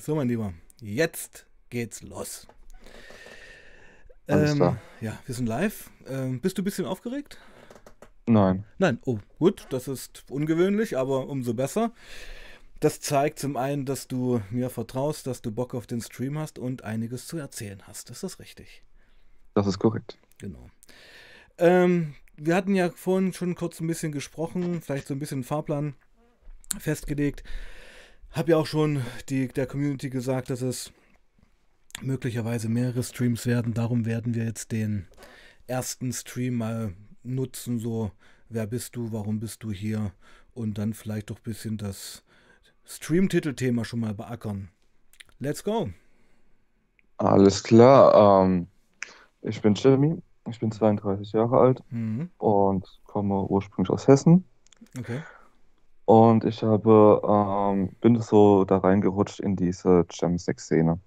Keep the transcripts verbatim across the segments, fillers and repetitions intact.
So, mein Lieber, jetzt geht's los. Alles ähm, klar. Ja, wir sind live. Ähm, bist du ein bisschen aufgeregt? Nein. Nein, oh, gut, das ist ungewöhnlich, aber umso besser. Das zeigt zum einen, dass du mir vertraust, dass du Bock auf den Stream hast und einiges zu erzählen hast. Ist das richtig? Das ist korrekt. Genau. Ähm, wir hatten ja vorhin schon kurz ein bisschen gesprochen, vielleicht so ein bisschen Fahrplan festgelegt. Habe ja auch schon die, der Community gesagt, dass es möglicherweise mehrere Streams werden. Darum werden wir jetzt den ersten Stream mal nutzen, so wer bist du, warum bist du hier und dann vielleicht doch ein bisschen das Stream-Titelthema schon mal beackern. Let's go! Alles klar, ähm, ich bin Cheemy, ich bin zweiunddreißig Jahre alt mhm. und komme ursprünglich aus Hessen. Okay. Und ich habe, ähm, bin so da reingerutscht in diese CHEMSEX-Szene.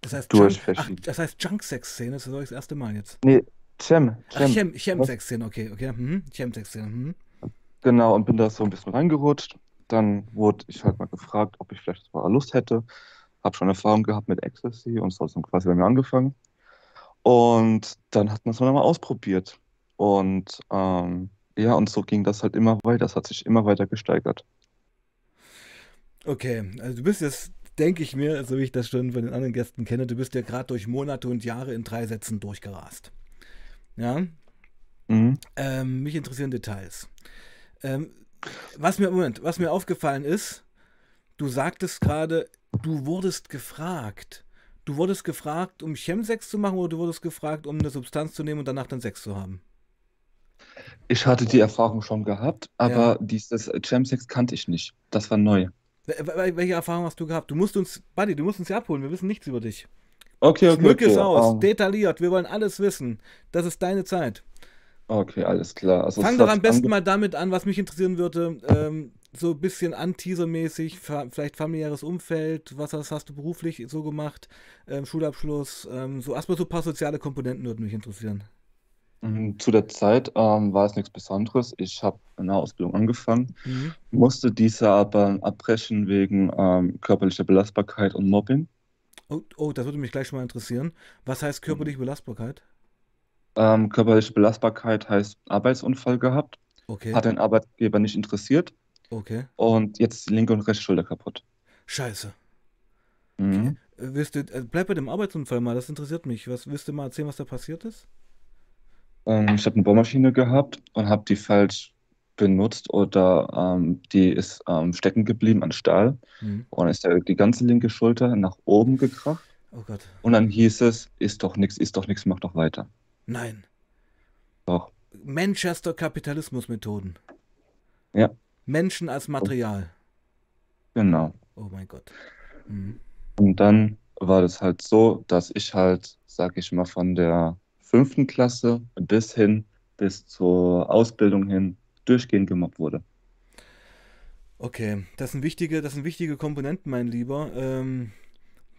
Das heißt, Durch Junk verschiedene... Ach, das heißt Junk-Sex-Szene, das ist das erste Mal jetzt. Nee, Chem. Chem. Ach, Chem, CHEMSEX-Szene, okay, okay. Mhm. CHEMSEX-Szene, mhm. Genau, und bin da so ein bisschen reingerutscht. Dann wurde ich halt mal gefragt, ob ich vielleicht mal Lust hätte. Habe schon Erfahrung gehabt mit Ecstasy und so quasi bei mir angefangen. Und dann hat man es mal ausprobiert. Und, ähm, ja, und so ging das halt immer weiter. Das hat sich immer weiter gesteigert. Okay, also du bist jetzt, denke ich mir, so wie ich das schon von den anderen Gästen kenne, du bist ja gerade durch Monate und Jahre in drei Sätzen durchgerast. Ja? Mhm. Ähm, mich interessieren Details. Ähm, was mir, Moment, was mir aufgefallen ist, du sagtest gerade, du wurdest gefragt. Du wurdest gefragt, um Chemsex zu machen oder du wurdest gefragt, um eine Substanz zu nehmen und danach dann Sex zu haben? Ich hatte die Erfahrung schon gehabt, aber ja. Dieses Chemsex kannte ich nicht. Das war neu. Welche Erfahrung hast du gehabt? Du musst uns, Buddy, du musst uns hier abholen, wir wissen nichts über dich. Okay, okay. Schmück okay. es aus, um. detailliert, wir wollen alles wissen. Das ist deine Zeit. Okay, alles klar. Also fang doch am besten mal damit an, was mich interessieren würde, ähm, so ein bisschen anteasermäßig, vielleicht familiäres Umfeld, was hast, hast du beruflich so gemacht, ähm, Schulabschluss, ähm, so erstmal so ein paar soziale Komponenten würden mich interessieren. Zu der Zeit ähm, war es nichts Besonderes. Ich habe eine Ausbildung angefangen, mhm. musste diese aber abbrechen wegen ähm, körperlicher Belastbarkeit und Mobbing. Oh, oh, das würde mich gleich schon mal interessieren. Was heißt körperliche Belastbarkeit? Ähm, körperliche Belastbarkeit heißt Arbeitsunfall gehabt, okay. hat den Arbeitgeber nicht interessiert okay. und jetzt linke und rechte Schulter kaputt. Scheiße. Mhm. Willst du, bleib bei dem Arbeitsunfall mal, das interessiert mich. Was, willst du mal erzählen, was da passiert ist? Ich habe eine Bohrmaschine gehabt und habe die falsch benutzt oder ähm, die ist ähm, stecken geblieben an Stahl mhm. und ist da die ganze linke Schulter nach oben gekracht. Oh Gott. Und dann hieß es, ist doch nichts, ist doch nichts, mach doch weiter. Nein. Doch. Manchester Kapitalismus-Methoden. Ja. Menschen als Material. Genau. Oh mein Gott. Mhm. Und dann war das halt so, dass ich halt, sag ich mal, von der fünften Klasse bis hin, bis zur Ausbildung hin, durchgehend gemobbt wurde. Okay, das sind wichtige, das sind wichtige Komponenten, mein Lieber. Ähm,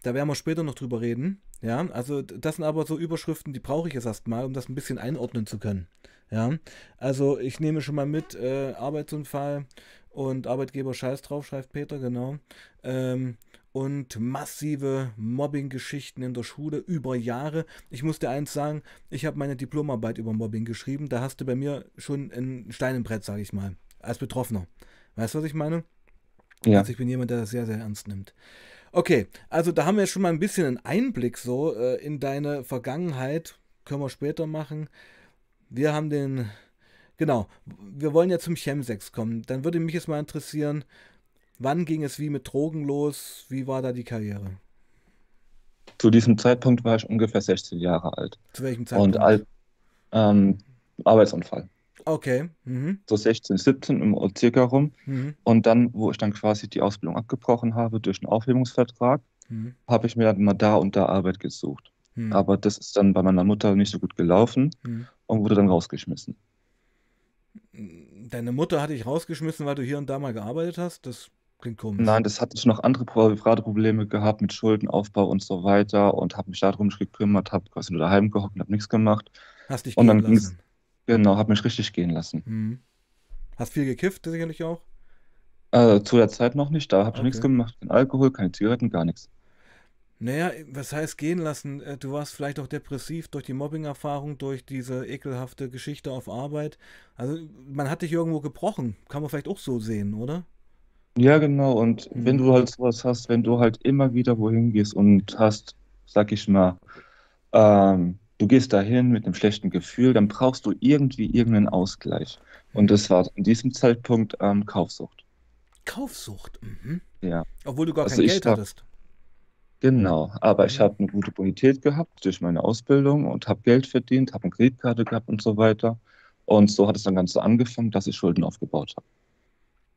da werden wir später noch drüber reden. Ja, also das sind aber so Überschriften, die brauche ich jetzt erstmal, um das ein bisschen einordnen zu können. Ja, also ich nehme schon mal mit, äh, Arbeitsunfall und Arbeitgeber Scheiß drauf, schreibt Peter, genau. Ähm, Und massive Mobbing-Geschichten in der Schule über Jahre. Ich muss dir eins sagen, ich habe meine Diplomarbeit über Mobbing geschrieben. Da hast du bei mir schon einen Stein im Brett, sage ich mal, als Betroffener. Weißt du, was ich meine? Ja. Also ich bin jemand, der das sehr, sehr ernst nimmt. Okay, also da haben wir schon mal ein bisschen einen Einblick so äh, in deine Vergangenheit. Können wir später machen. Wir haben den, genau, wir wollen ja zum Chemsex kommen. Dann würde mich jetzt mal interessieren, wann ging es wie mit Drogen los? Wie war da die Karriere? Zu diesem Zeitpunkt war ich ungefähr sechzehn Jahre alt. Zu welchem Zeitpunkt? Und alt, ähm, Arbeitsunfall. Okay. Mhm. So sechzehn, siebzehn im circa rum. Mhm. Und dann, wo ich dann quasi die Ausbildung abgebrochen habe durch einen Aufhebungsvertrag, mhm. habe ich mir dann mal da und da Arbeit gesucht. Mhm. Aber das ist dann bei meiner Mutter nicht so gut gelaufen mhm. und wurde dann rausgeschmissen. Deine Mutter hatte ich rausgeschmissen, weil du hier und da mal gearbeitet hast? Das klingt komisch. Nein, das hatte ich noch andere private Probleme gehabt mit Schuldenaufbau und so weiter und habe mich darum nicht gekümmert, habe quasi nur daheim gehockt und habe nichts gemacht. Hast dich und gehen dann lassen? Genau, habe mich richtig gehen lassen. Hm. Hast viel gekifft, sicherlich auch? Also zu der Zeit noch nicht, da habe ich okay. nichts gemacht. Kein Alkohol, keine Zigaretten, gar nichts. Naja, was heißt gehen lassen? Du warst vielleicht auch depressiv durch die Mobbing-Erfahrung, durch diese ekelhafte Geschichte auf Arbeit. Also man hat dich irgendwo gebrochen. Kann man vielleicht auch so sehen, oder? Ja, genau. Und mhm. wenn du halt sowas hast, wenn du halt immer wieder wohin gehst und hast, sag ich mal, ähm, du gehst dahin mit einem schlechten Gefühl, dann brauchst du irgendwie irgendeinen Ausgleich. Und das war an diesem Zeitpunkt ähm, Kaufsucht. Kaufsucht? Mhm. Ja. Obwohl du gar also kein Geld hattest. Genau, aber ich habe eine gute Bonität gehabt durch meine Ausbildung und habe Geld verdient, habe eine Kreditkarte gehabt und so weiter. Und so hat es dann ganz so angefangen, dass ich Schulden aufgebaut habe.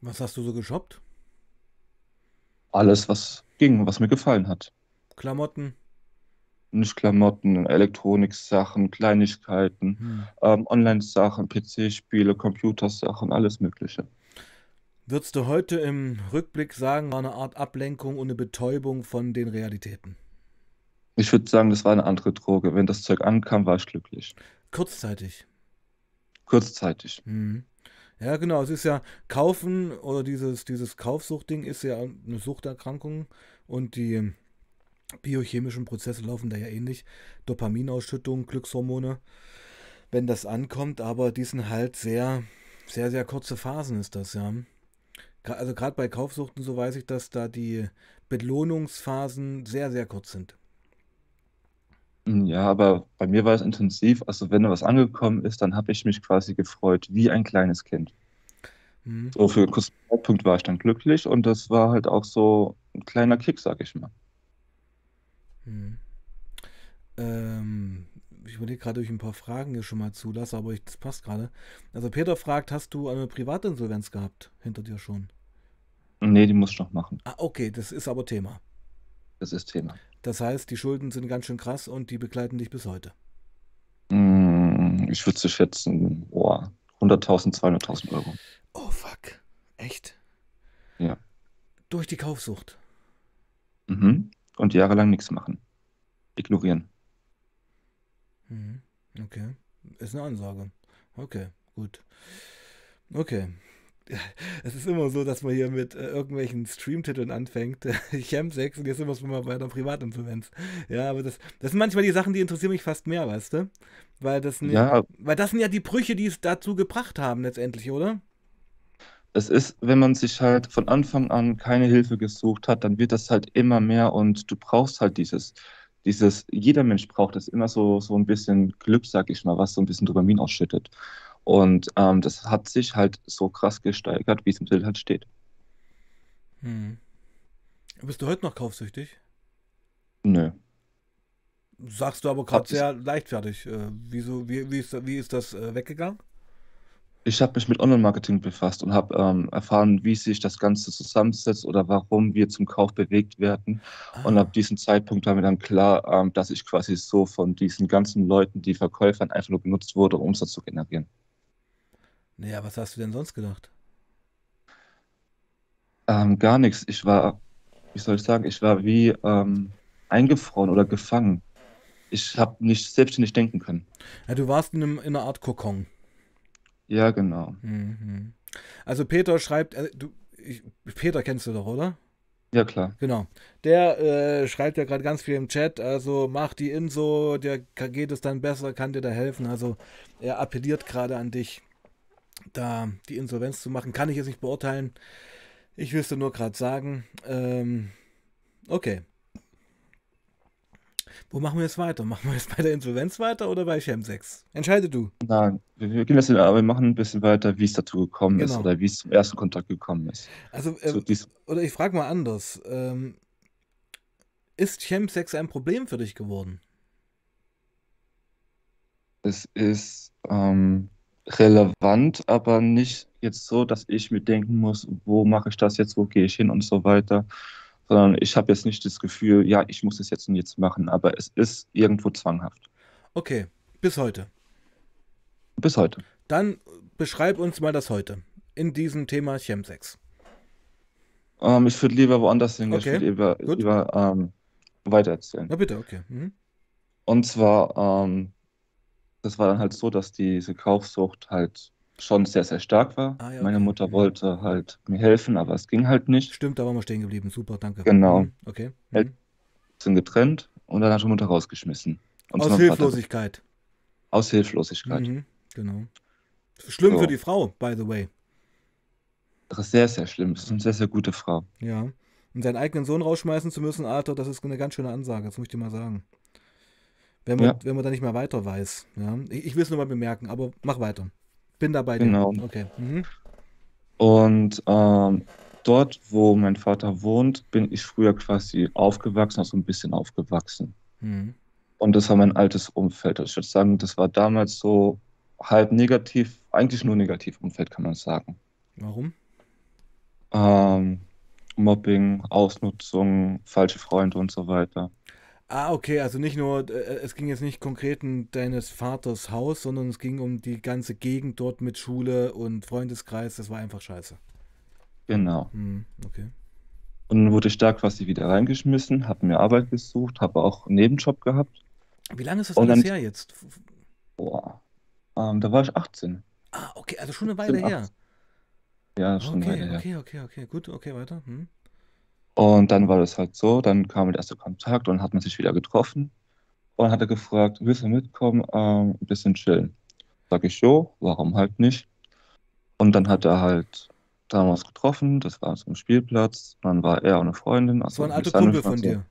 Was hast du so geshoppt? Alles, was ging, was mir gefallen hat. Klamotten? Nicht Klamotten, Elektronik-Sachen, Kleinigkeiten, hm. ähm, Online-Sachen, P C-Spiele, Computersachen, alles Mögliche. Würdest du heute im Rückblick sagen, war eine Art Ablenkung und eine Betäubung von den Realitäten? Ich würde sagen, das war eine andere Droge. Wenn das Zeug ankam, war ich glücklich. Kurzzeitig? Kurzzeitig. Mhm. Ja, genau. Es ist ja Kaufen oder dieses, dieses Kaufsuchtding ist ja eine Suchterkrankung und die biochemischen Prozesse laufen da ja ähnlich. Dopaminausschüttung, Glückshormone, wenn das ankommt, aber die sind halt sehr, sehr, sehr kurze Phasen ist das, ja. Also gerade bei Kaufsuchten, so weiß ich, dass da die Belohnungsphasen sehr, sehr kurz sind. Ja, aber bei mir war es intensiv. Also wenn da was angekommen ist, dann habe ich mich quasi gefreut, wie ein kleines Kind. Mhm. So für einen kurzen Zeitpunkt war ich dann glücklich und das war halt auch so ein kleiner Kick, sag ich mal. Mhm. Ähm, ich überlege gerade, ob ich ein paar Fragen hier schon mal zulasse, aber ich, das passt gerade. Also Peter fragt, hast du eine Privatinsolvenz gehabt hinter dir schon? Nee, die muss ich noch machen. Ah, okay, das ist aber Thema. Das ist Thema. Das heißt, die Schulden sind ganz schön krass und die begleiten dich bis heute. Mm, ich würde zu schätzen, oh, hunderttausend, zweihunderttausend Euro. Oh, fuck. Echt? Ja. Durch die Kaufsucht? Mhm. Und jahrelang nichts machen. Ignorieren. Mhm. Okay. Ist eine Ansage. Okay, gut. Okay. Es ist immer so, dass man hier mit äh, irgendwelchen Streamtiteln anfängt. Chemsex und jetzt sind wir schon mal bei der Privatinsolvenz. Ja, aber das, das sind manchmal die Sachen, die interessieren mich fast mehr, weißt du? Weil das, ne, ja, weil das sind ja die Brüche, die es dazu gebracht haben letztendlich, oder? Es ist, wenn man sich halt von Anfang an keine Hilfe gesucht hat, dann wird das halt immer mehr und du brauchst halt dieses, dieses jeder Mensch braucht das immer so, so ein bisschen Glück, sag ich mal, was so ein bisschen Dopamin ausschüttet. Und ähm, das hat sich halt so krass gesteigert, wie es im Titel halt steht. Hm. Bist du heute noch kaufsüchtig? Nö. Sagst du aber gerade sehr leichtfertig. Äh, wieso, wie, wie, ist, wie ist das äh, weggegangen? Ich habe mich mit Online-Marketing befasst und habe ähm, erfahren, wie sich das Ganze zusammensetzt oder warum wir zum Kauf bewegt werden. Ah. Und ab diesem Zeitpunkt war mir dann klar, ähm, dass ich quasi so von diesen ganzen Leuten, die Verkäufern, einfach nur benutzt wurde, um Umsatz zu generieren. Naja, was hast du denn sonst gedacht? Ähm, gar nichts. Ich war, wie soll ich sagen, ich war wie ähm, eingefroren oder gefangen. Ich habe nicht selbstständig denken können. Ja, du warst in, einem, in einer Art Kokon. Ja, genau. Mhm. Also Peter schreibt, äh, du, ich, Peter kennst du doch, oder? Ja, klar. Genau. Der äh, schreibt ja gerade ganz viel im Chat, also mach die Inso, der geht es dann besser, kann dir da helfen. Also er appelliert gerade an dich, da die Insolvenz zu machen. Kann ich jetzt nicht beurteilen. Ich will es dir nur gerade sagen. Ähm, okay. Wo machen wir jetzt weiter? Machen wir jetzt bei der Insolvenz weiter oder bei CHEMSEX? Entscheide du. Nein, wir gehen jetzt in der Arbeit, machen ein bisschen weiter, wie es dazu gekommen genau. ist oder wie es zum ersten Kontakt gekommen ist. Also, äh, so, oder ich frage mal anders. Ähm, ist CHEMSEX ein Problem für dich geworden? Es ist ähm, relevant, aber nicht jetzt so, dass ich mir denken muss, wo mache ich das jetzt, wo gehe ich hin und so weiter. Sondern ich habe jetzt nicht das Gefühl, ja, ich muss es jetzt und jetzt machen, aber es ist irgendwo zwanghaft. Okay, bis heute. Bis heute. Dann beschreib uns mal das heute in diesem Thema CHEMSEX. Ähm, ich würde lieber woanders hingehen, okay. Ich würde lieber, lieber ähm, weitererzählen. Na bitte, okay. Mhm. Und zwar, ähm, das war dann halt so, dass diese Kaufsucht halt schon sehr, sehr stark war. Ah, ja, meine okay. Mutter wollte halt mir helfen, aber es ging halt nicht. Stimmt, da waren wir stehen geblieben. Super, danke. Genau. Okay. Eltern sind getrennt und dann hat die Mutter rausgeschmissen. Und aus Hilflosigkeit. Vater. Aus Hilflosigkeit. Mhm, genau. Schlimm so. Für die Frau, by the way. Das ist sehr, sehr schlimm. Das ist eine sehr, sehr gute Frau. Ja. Und seinen eigenen Sohn rausschmeißen zu müssen, Arthur, das ist eine ganz schöne Ansage. Das möchte ich mal sagen. Wenn man, ja. wenn man da nicht mehr weiter weiß. Ja. Ich, ich will es nur mal bemerken, aber mach weiter. Bin da bei dir. Genau. Okay. Mhm. Und ähm, dort, wo mein Vater wohnt, bin ich früher quasi aufgewachsen, also ein bisschen aufgewachsen. Mhm. Und das war mein altes Umfeld. Ich würde sagen, das war damals so halb negativ, eigentlich nur negativ Umfeld, kann man sagen. Warum? Ähm, Mobbing, Ausnutzung, falsche Freunde und so weiter. Ah, okay, also nicht nur, es ging jetzt nicht konkret um deines Vaters Haus, sondern es ging um die ganze Gegend dort mit Schule und Freundeskreis, das war einfach scheiße. Genau. Hm, okay. Und dann wurde ich da quasi wieder reingeschmissen, habe mir Arbeit gesucht, habe auch einen Nebenjob gehabt. Wie lange ist das denn her jetzt? Boah, ähm, da war ich achtzehn. Ah, okay, also schon eine Weile her. Ja, schon okay, eine Weile her. Okay, okay, okay, gut, okay, weiter. Hm. Und dann war das halt so, dann kam der erste Kontakt und hat man sich wieder getroffen und hat er gefragt, willst du mitkommen, ähm, ein bisschen chillen? Sag ich, jo, warum halt nicht? Und dann hat er halt damals getroffen, das war zum Spielplatz, dann war er und eine Freundin. Also so ein alter Kumpel von dir?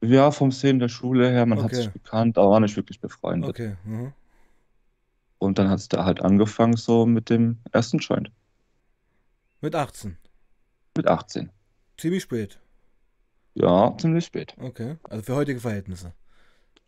Ja, vom Szenen der Schule her, man okay. hat sich gekannt, aber war nicht wirklich befreundet. Okay. Mhm. Und dann hat es da halt angefangen so mit dem ersten Joint. Mit achtzehn? Mit achtzehn. Ziemlich spät. Ja, ziemlich spät. Okay, also für heutige Verhältnisse.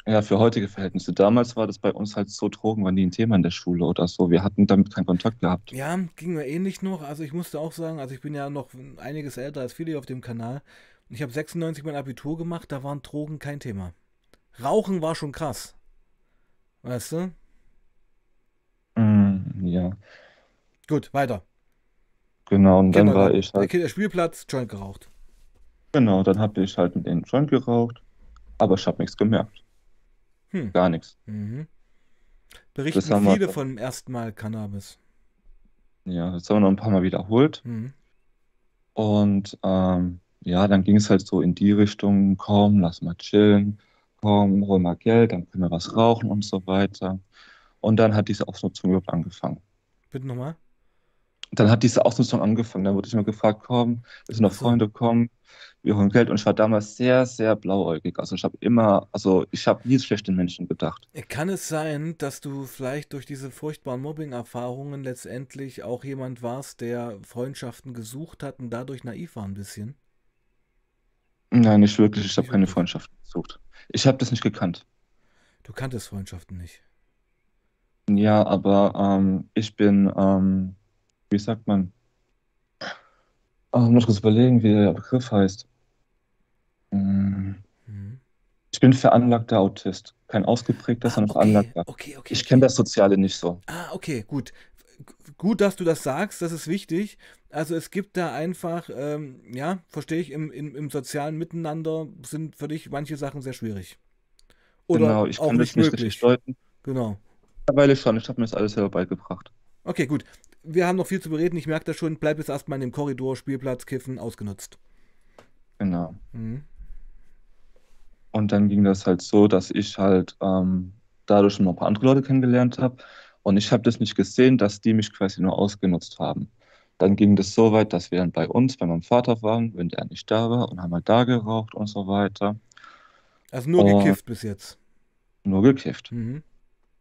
Ja, für heutige Verhältnisse. Damals war das bei uns halt so, Drogen waren nie ein Thema in der Schule oder so. Wir hatten damit keinen Kontakt gehabt. Ja, ging mir ähnlich noch. Also ich musste auch sagen, also ich bin ja noch einiges älter als viele auf dem Kanal. Ich habe sechsundneunzig mein Abitur gemacht, da waren Drogen kein Thema. Rauchen war schon krass. Weißt du? Mm, ja. Gut, weiter. Genau, und Kinder, dann war ich halt... Der Spielplatz, Joint geraucht. Genau, dann habe ich halt mit denen Joint geraucht, aber ich habe nichts gemerkt. Hm. Gar nichts. Mhm. Berichten viele wir, von dem ersten Mal Cannabis. Ja, das haben wir noch ein paar Mal wiederholt. Mhm. Und ähm, ja, dann ging es halt so in die Richtung, komm, lass mal chillen, komm, hol mal Geld, dann können wir was rauchen und so weiter. Und dann hat diese Ausnutzung überhaupt angefangen. Bitte nochmal? Dann hat diese Ausnutzung angefangen. Dann wurde ich mal gefragt, komm, wir sind noch so. Freunde, komm, wir holen Geld. Und ich war damals sehr, sehr blauäugig. Also ich habe immer, also ich habe nie schlecht den Menschen gedacht. Kann es sein, dass du vielleicht durch diese furchtbaren Mobbing-Erfahrungen letztendlich auch jemand warst, der Freundschaften gesucht hat und dadurch naiv war ein bisschen? Nein, nicht wirklich. Ich habe keine Freundschaften gesucht. Ich habe das nicht gekannt. Du kanntest Freundschaften nicht? Ja, aber ähm, ich bin... Ähm, Wie sagt man? Oh, ich muss kurz überlegen, wie der Begriff heißt. Hm. Mhm. Ich bin veranlagter Autist. Kein ausgeprägter, ah, sondern okay. veranlagter. Okay, okay, ich okay. kenne das Soziale nicht so. Ah, okay, gut. Gut, dass du das sagst, das ist wichtig. Also es gibt da einfach, ähm, ja, verstehe ich, im, im, im sozialen Miteinander sind für dich manche Sachen sehr schwierig. Oder genau, ich kann das nicht richtig deuten. Genau. Mittlerweile schon, ich habe mir das alles selber beigebracht. Okay, gut. Wir haben noch viel zu bereden, ich merke das schon, bleib jetzt erstmal in dem Korridor, Spielplatz, Kiffen, ausgenutzt. Genau. Mhm. Und dann ging das halt so, dass ich halt ähm, dadurch noch ein paar andere Leute kennengelernt habe und ich habe das nicht gesehen, dass die mich quasi nur ausgenutzt haben. Dann ging das so weit, dass wir dann bei uns, bei meinem Vater waren, wenn der nicht da war und haben halt da geraucht und so weiter. Also nur und gekifft bis jetzt? Nur gekifft. Mhm.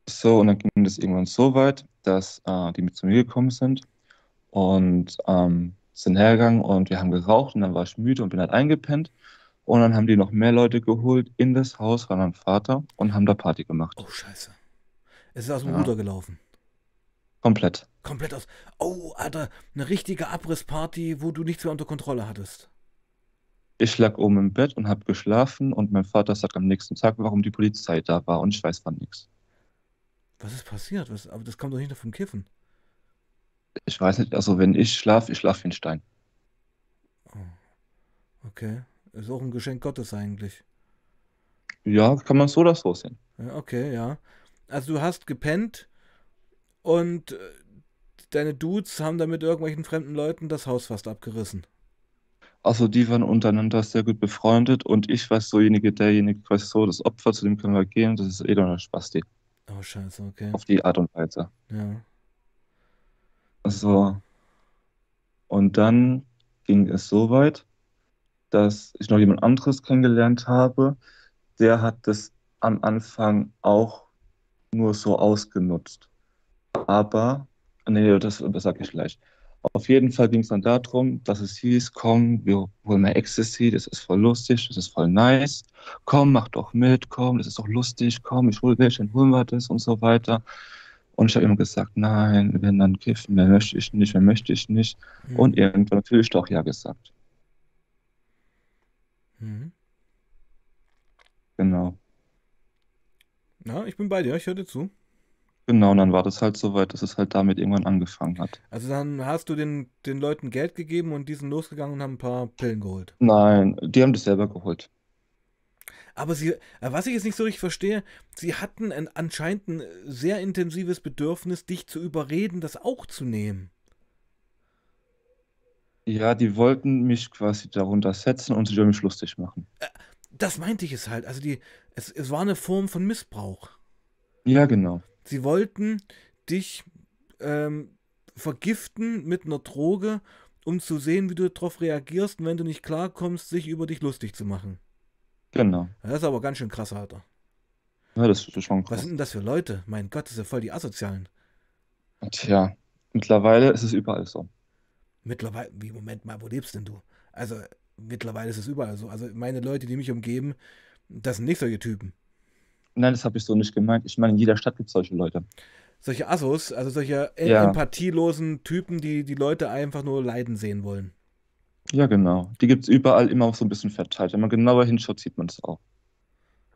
So, und dann ging das irgendwann so weit, dass äh, die mit zu mir gekommen sind und ähm, sind hergegangen und wir haben geraucht und dann war ich müde und bin halt eingepennt und dann haben die noch mehr Leute geholt in das Haus von meinem Vater und haben da Party gemacht. Oh, scheiße. Es ist aus dem ja. Ruder gelaufen. Komplett. Komplett aus. Oh, Alter, eine richtige Abrissparty, wo du nichts mehr unter Kontrolle hattest. Ich lag oben im Bett und habe geschlafen und mein Vater sagt am nächsten Tag, warum die Polizei da war und ich weiß von nichts. Was ist passiert? Was, aber das kommt doch nicht nur vom Kiffen. Ich weiß nicht, also wenn ich schlafe, ich schlafe wie ein Stein. Oh. Okay. Ist auch ein Geschenk Gottes eigentlich. Ja, kann man so oder so sehen. Ja, okay, ja. Also du hast gepennt und deine Dudes haben da mit irgendwelchen fremden Leuten das Haus fast abgerissen. Also die waren untereinander sehr gut befreundet und ich weiß sojenige, derjenige, ich weiß so, das Opfer, zu dem können wir gehen, das ist eh doch eine Spasti. Oh scheiße, okay. Auf die Art und Weise. Ja. So. Und dann ging es so weit, dass ich noch jemand anderes kennengelernt habe, der hat das am Anfang auch nur so ausgenutzt. Aber, nee, das, das sage ich gleich. Auf jeden Fall ging es dann darum, dass es hieß, komm, wir holen mal Ecstasy, das ist voll lustig, das ist voll nice, komm, mach doch mit, komm, das ist doch lustig, komm, ich hol welche, dann holen wir das und so weiter. Und ich habe immer gesagt, nein, wir werden dann kiffen, mehr möchte ich nicht, mehr möchte ich nicht. Mhm. Und irgendwann natürlich doch ja gesagt. Mhm. Genau. Ja, ich bin bei dir, ich höre dir zu. Genau, und dann war das halt so weit, dass es halt damit irgendwann angefangen hat. Also dann hast du den, den Leuten Geld gegeben und die sind losgegangen und haben ein paar Pillen geholt? Nein, die haben das selber geholt. Aber sie, was ich jetzt nicht so richtig verstehe, sie hatten ein, anscheinend ein sehr intensives Bedürfnis, dich zu überreden, das auch zu nehmen. Ja, die wollten mich quasi darunter setzen und sich über mich lustig machen. Das meinte ich es halt. Also die, es, es war eine Form von Missbrauch. Ja, genau. Sie wollten dich ähm, vergiften mit einer Droge, um zu sehen, wie du darauf reagierst, und wenn du nicht klarkommst, sich über dich lustig zu machen. Genau. Das ist aber ganz schön krass, Alter. Ja, das ist schon krass. Was sind denn das für Leute? Mein Gott, das sind ja voll die Asozialen. Tja, mittlerweile ist es überall so. Mittlerweile, wie, Moment mal, wo lebst denn du? Also, mittlerweile ist es überall so. Also, meine Leute, die mich umgeben, das sind nicht solche Typen. Nein, das habe ich so nicht gemeint. Ich meine, in jeder Stadt gibt es solche Leute. Solche Assos, also solche ja. empathielosen Typen, die die Leute einfach nur leiden sehen wollen. Ja, genau. Die gibt es überall immer auch so ein bisschen verteilt. Wenn man genauer hinschaut, sieht man es auch.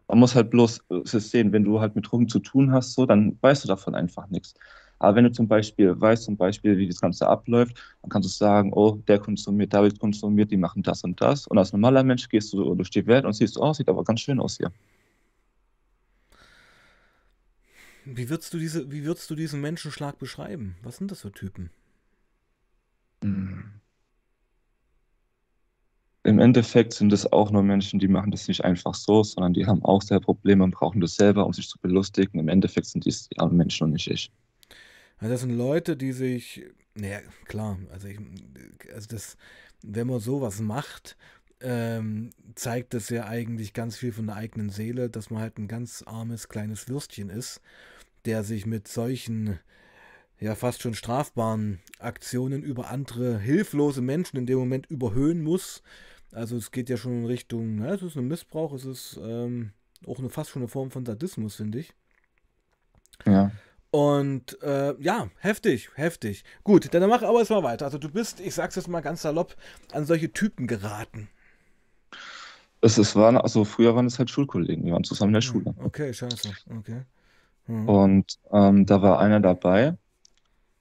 Man muss halt bloß es sehen, wenn du halt mit Drogen zu tun hast, so, dann weißt du davon einfach nichts. Aber wenn du zum Beispiel weißt, zum Beispiel, wie das Ganze abläuft, dann kannst du sagen, oh, der konsumiert, der konsumiert, die machen das und das. Und als normaler Mensch gehst du durch die Welt und siehst, oh, sieht aber ganz schön aus hier. Wie würdest du diese, wie würdest du diesen Menschenschlag beschreiben? Was sind das für Typen? Im Endeffekt sind es auch nur Menschen, die machen das nicht einfach so, sondern die haben auch sehr Probleme und brauchen das selber, um sich zu belustigen. Im Endeffekt sind dies die armen Menschen und nicht ich. Also das sind Leute, die sich, naja, klar, also, ich, also das, wenn man sowas macht, ähm, zeigt das ja eigentlich ganz viel von der eigenen Seele, dass man halt ein ganz armes, kleines Würstchen ist, der sich mit solchen, ja fast schon strafbaren Aktionen über andere hilflose Menschen in dem Moment überhöhen muss. Also es geht ja schon in Richtung, na, es ist ein Missbrauch, es ist ähm, auch eine, fast schon eine Form von Sadismus, finde ich. Ja. Und äh, ja, heftig, heftig. Gut, dann mach aber erstmal weiter. Also du bist, ich sag's jetzt mal ganz salopp, an solche Typen geraten. Es, es waren, also früher waren es halt Schulkollegen, wir waren zusammen in der Schule. Okay, scheiße, okay. Mhm. Und ähm, da war einer dabei,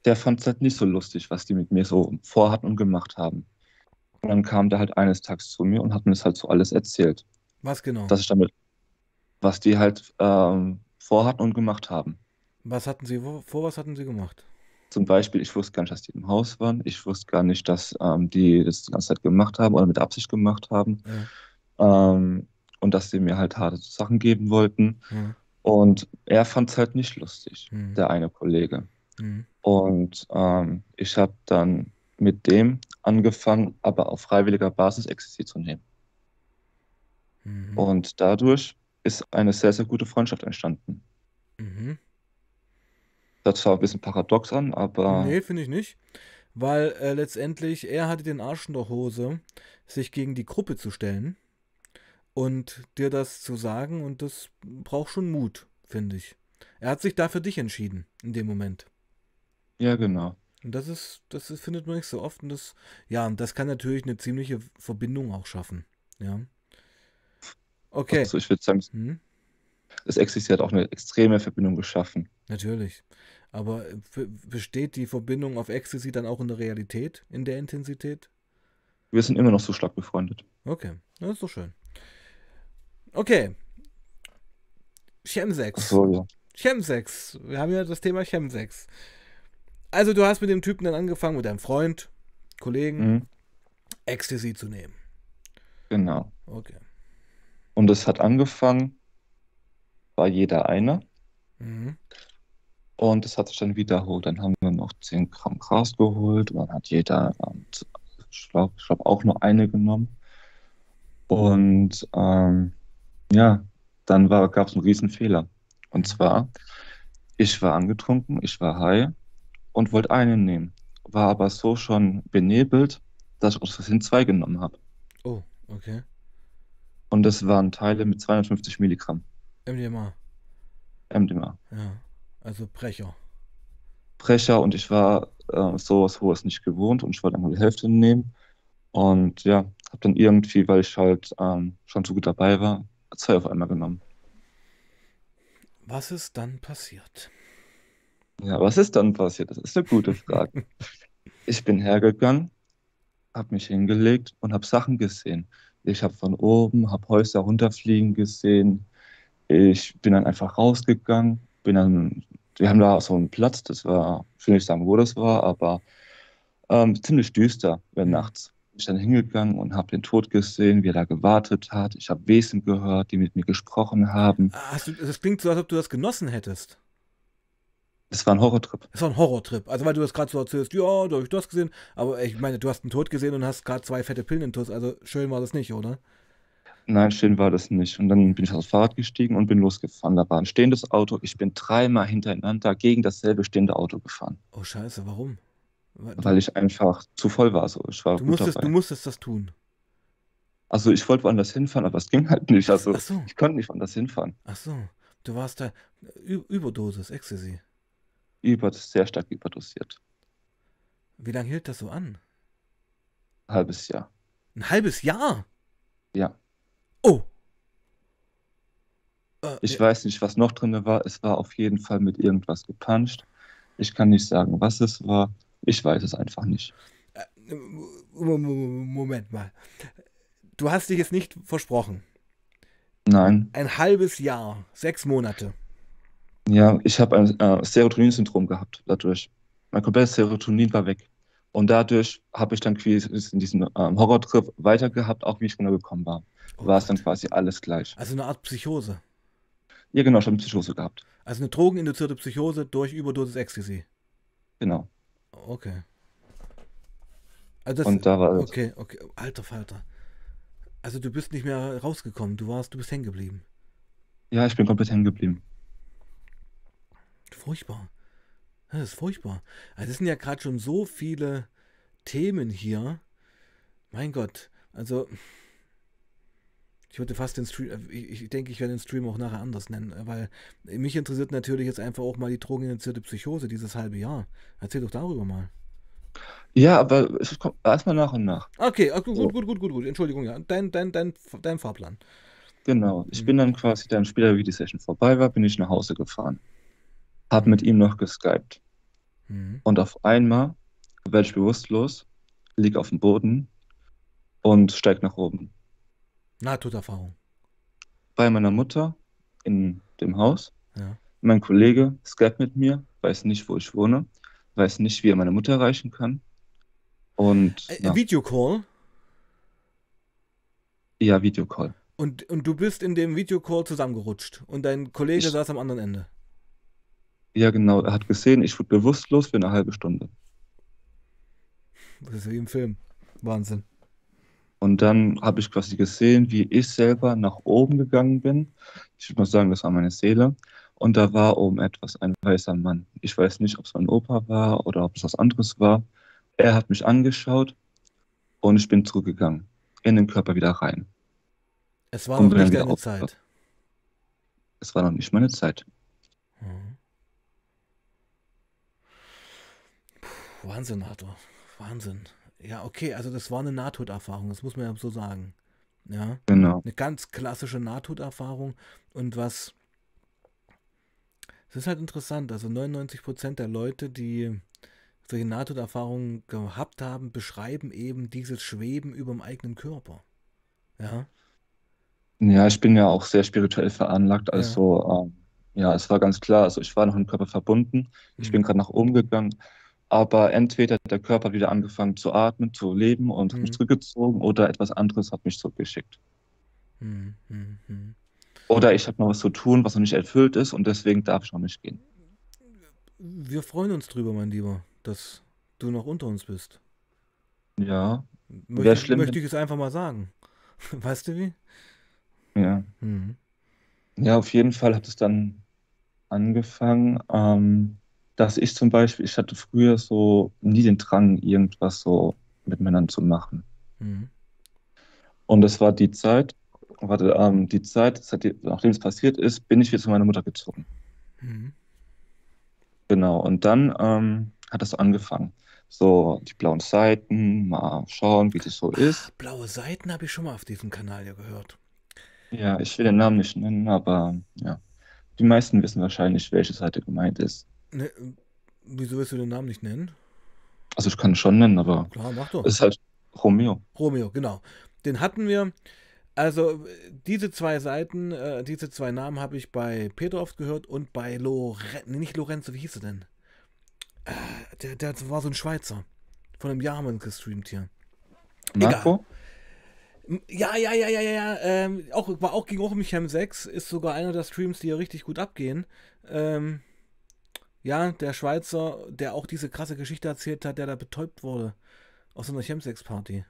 der fand es halt nicht so lustig, was die mit mir so vorhatten und gemacht haben. Und dann kam der halt eines Tages zu mir und hat mir das halt so alles erzählt. Was genau? Dass ich damit, was die halt ähm, vorhatten und gemacht haben. Was hatten sie, wo, vor was hatten sie gemacht? Zum Beispiel, ich wusste gar nicht, dass die im Haus waren. Ich wusste gar nicht, dass ähm, die das die ganze Zeit gemacht haben oder mit Absicht gemacht haben. Ja. Ähm, und dass sie mir halt harte Sachen geben wollten. Ja. Und er fand es halt nicht lustig, mhm. der eine Kollege. Mhm. Und ähm, ich habe dann mit dem angefangen, aber auf freiwilliger Basis Ecstasy zu nehmen. Mhm. Und dadurch ist eine sehr, sehr gute Freundschaft entstanden. Mhm. Das schaut ein bisschen paradox an, aber... Nee, finde ich nicht, weil äh, letztendlich er hatte den Arsch in der Hose, sich gegen die Gruppe zu stellen und dir das zu sagen, und das braucht schon Mut, finde ich. Er hat sich da für dich entschieden, in dem Moment. Ja, genau. Und das ist, das ist, findet man nicht so oft, und das, ja, und das kann natürlich eine ziemliche Verbindung auch schaffen, ja. Okay. Also ich würde sagen... Hm? Es existiert auch eine extreme Verbindung geschaffen. Natürlich. Aber besteht die Verbindung auf Ecstasy dann auch in der Realität, in der Intensität? Wir sind immer noch so stark befreundet. Okay, das ist doch schön. Okay. CHEMSEX. Ach so, ja. CHEMSEX. Wir haben ja das Thema CHEMSEX. Also du hast mit dem Typen dann angefangen, mit deinem Freund, Kollegen, mhm. Ecstasy zu nehmen. Genau. Okay. Und es hat angefangen, war jeder einer. Mhm. Und es hat sich dann wiederholt. Dann haben wir noch zehn Gramm Gras geholt. Und dann hat jeder, und ich glaube, ich glaub auch nur eine genommen. Und ähm, ja, dann gab es einen riesen Fehler. Und zwar, ich war angetrunken, ich war high und wollte eine nehmen. War aber so schon benebelt, dass ich aus Versehen zwei genommen habe. Oh, okay. Und das waren Teile mit zweihundertfünfzig Milligramm. M D M A. M D M A. Ja, also Brecher. Brecher, und ich war äh, sowas Hohes nicht gewohnt und ich wollte einmal die Hälfte nehmen. Und ja, habe dann irgendwie, weil ich halt ähm, schon so gut dabei war, zwei auf einmal genommen. Was ist dann passiert? Ja, was ist dann passiert? Das ist eine gute Frage. Ich bin hergegangen, habe mich hingelegt und habe Sachen gesehen. Ich habe von oben, habe Häuser runterfliegen gesehen. Ich bin dann einfach rausgegangen. Bin dann, wir haben da so einen Platz, das war, ich will nicht sagen, wo das war, aber ähm, ziemlich düster, wenn nachts. Ich bin dann hingegangen und habe den Tod gesehen, wie er da gewartet hat. Ich habe Wesen gehört, die mit mir gesprochen haben. Hast du, das klingt so, als ob du das genossen hättest. Es war ein Horrortrip. Es war ein Horrortrip. Also weil du das gerade so erzählst, ja, da habe ich das gesehen. Aber ich meine, du hast einen Tod gesehen und hast gerade zwei fette Pillen im Tuss. Also schön war das nicht, oder? Nein, schön war das nicht. Und dann bin ich aufs Fahrrad gestiegen und bin losgefahren. Da war ein stehendes Auto. Ich bin dreimal hintereinander gegen dasselbe stehende Auto gefahren. Oh scheiße, warum? Weil ich einfach zu voll war. So. Ich war du, musstest, du musstest das tun. Also ich wollte woanders hinfahren, aber es ging halt nicht. Also ach so. Ich konnte nicht woanders hinfahren. Ach so, du warst da Ü Überdosis, Ecstasy. Über, sehr stark überdosiert. Wie lange hielt das so an? Ein halbes Jahr. Ein halbes Jahr? Ja. Oh. Äh, ich äh, weiß nicht, was noch drin war. Es war auf jeden Fall mit irgendwas gepanscht. Ich kann nicht sagen, was es war. Ich weiß es einfach nicht. Moment mal. Du hast dich jetzt nicht versprochen. Nein. Ein halbes Jahr, sechs Monate. Ja, ich habe ein äh, Serotonin-Syndrom gehabt dadurch. Mein komplettes Serotonin war weg. Und dadurch habe ich dann quasi in diesem ähm, Horrortrip weitergehabt, auch wie ich genau gekommen war. Oh, war es dann quasi alles gleich. Also eine Art Psychose? Ja genau, ich habe eine Psychose gehabt. Also eine drogeninduzierte Psychose durch Überdosis Ecstasy? Genau. Okay. Also das, und da war das. Okay, okay. Alter Falter. Also du bist nicht mehr rausgekommen, du warst, du bist hängen geblieben. Ja, ich bin komplett hängen geblieben. Furchtbar. Das ist furchtbar. Also es sind ja gerade schon so viele Themen hier. Mein Gott. Also ich würde fast den Stream, ich, ich denke, ich werde den Stream auch nachher anders nennen, weil mich interessiert natürlich jetzt einfach auch mal die drogeninduzierte Psychose dieses halbe Jahr. Erzähl doch darüber mal. Ja, aber es kommt erstmal nach und nach. Okay, gut, so. gut, gut, gut, gut. Entschuldigung, ja. Dein, dein, dein, dein Fahrplan. Genau. Ich mhm. bin dann quasi dann später, wie die Session vorbei war, bin ich nach Hause gefahren. Habe mit ihm noch geskypt. Mhm. Und auf einmal werde ich bewusstlos, liege auf dem Boden und steige nach oben. Nahtoderfahrung. Bei meiner Mutter in dem Haus. Ja. Mein Kollege skypt mit mir, weiß nicht, wo ich wohne, weiß nicht, wie er meine Mutter erreichen kann. Und äh, ja. Videocall? Ja, Videocall. Und, und du bist in dem Videocall zusammengerutscht und dein Kollege ich, saß am anderen Ende? Ja, genau. Er hat gesehen, ich wurde bewusstlos für eine halbe Stunde. Das ist wie im Film. Wahnsinn. Und dann habe ich quasi gesehen, wie ich selber nach oben gegangen bin. Ich würde mal sagen, das war meine Seele. Und da war oben etwas, ein weißer Mann. Ich weiß nicht, ob es mein Opa war oder ob es was anderes war. Er hat mich angeschaut und ich bin zurückgegangen. In den Körper wieder rein. Es war noch nicht deine Zeit. Es war noch nicht meine Zeit. Hm. Wahnsinn, Arthur. Wahnsinn. Ja, okay, also das war eine Nahtoderfahrung, das muss man ja so sagen. Ja, genau. Eine ganz klassische Nahtoderfahrung. Und was, es ist halt interessant, also neunundneunzig Prozent der Leute, die solche Nahtoderfahrungen gehabt haben, beschreiben eben dieses Schweben über dem eigenen Körper. Ja, ja, ich bin ja auch sehr spirituell veranlagt, also ja, ähm, ja, es war ganz klar, also ich war noch im Körper verbunden, ich mhm. bin gerade nach oben gegangen. aber entweder der Körper hat wieder angefangen zu atmen, zu leben und mhm. hat mich zurückgezogen oder etwas anderes hat mich zurückgeschickt. Mhm. Mhm. Oder ich habe noch was zu tun, was noch nicht erfüllt ist und deswegen darf ich noch nicht gehen. Wir freuen uns drüber, mein Lieber, dass du noch unter uns bist. Ja. Möcht, schlimm, möchte ich es einfach mal sagen. Weißt du wie? Ja. Mhm. Ja, auf jeden Fall hat es dann angefangen, ähm, dass ich zum Beispiel, ich hatte früher so nie den Drang, irgendwas so mit Männern zu machen. Mhm. Und das war die Zeit, warte, ähm, die Zeit, nachdem es passiert ist, bin ich wieder zu meiner Mutter gezogen. Mhm. Genau, und dann ähm, hat das so angefangen. So die blauen Seiten, mal schauen, wie das so ist. Ach, blaue Seiten habe ich schon mal auf diesem Kanal ja gehört. Ja, ich will den Namen nicht nennen, aber ja. Die meisten wissen wahrscheinlich, welche Seite gemeint ist. Ne, wieso willst du den Namen nicht nennen? Also ich kann es schon nennen, aber klar, mach doch. Es ist halt Romeo. Romeo, genau. Den hatten wir. Also diese zwei Seiten, äh, diese zwei Namen habe ich bei Peter oft gehört und bei Lorenzo, nee, nicht Lorenzo, wie hieß er denn? Äh, der, der war so ein Schweizer. Von einem Jahr haben wir gestreamt hier. Marco? Egal. Ja, ja, ja, ja, ja, ja. Ähm, auch, war auch, ging auch um Chem sechs, ist sogar einer der Streams, die ja richtig gut abgehen. Ähm, ja, der Schweizer, der auch diese krasse Geschichte erzählt hat, der da betäubt wurde. Aus so einer Chem sechs Party.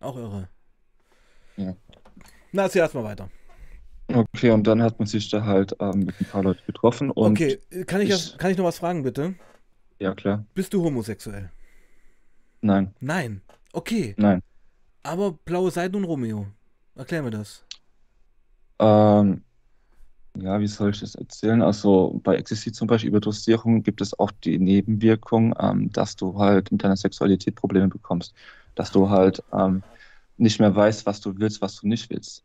Auch irre. Ja. Na, erzähl erstmal weiter. Okay, und dann hat man sich da halt ähm, mit ein paar Leuten getroffen. Und okay, kann ich, ich, kann ich noch was fragen, bitte? Ja, klar. Bist du homosexuell? Nein. Nein? Okay. Nein. Aber blaue Seiten und Romeo. Erklär mir das. Ähm, ja, wie soll ich das erzählen? Also bei Ecstasy zum Beispiel, Überdosierung, gibt es auch die Nebenwirkung, ähm, dass du halt in deiner Sexualität Probleme bekommst. Dass du halt... Ähm, nicht mehr weiß, was du willst, was du nicht willst.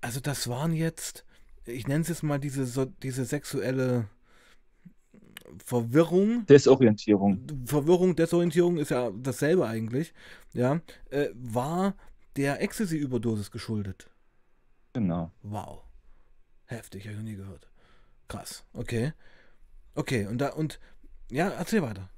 Also das waren jetzt, ich nenne es jetzt mal diese, so, diese sexuelle Verwirrung. Desorientierung. Verwirrung, Desorientierung ist ja dasselbe eigentlich. Ja, äh, war der Ecstasy-Überdosis geschuldet. Genau. Wow. Heftig, habe ich noch nie gehört. Krass, okay. Okay, und da, und ja, erzähl weiter.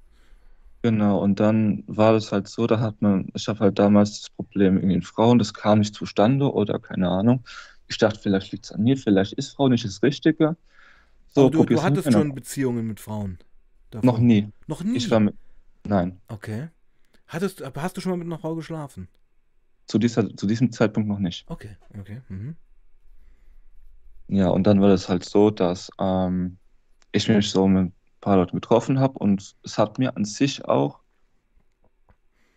Genau, und dann war das halt so, da hat man, ich habe halt damals das Problem in den Frauen, das kam nicht zustande oder keine Ahnung. Ich dachte, vielleicht liegt es an mir, vielleicht ist Frau nicht das Richtige. So, du, du hattest schon noch. Beziehungen mit Frauen? Davon. Noch nie. Noch nie? Ich war mit, nein. Okay. Hattest, hast du schon mal mit einer Frau geschlafen? Zu, dieser, zu diesem Zeitpunkt noch nicht. Okay, okay. Mhm. Ja, und dann war das halt so, dass ähm, ich mich so mit paar Leute getroffen habe und es hat mir an sich auch,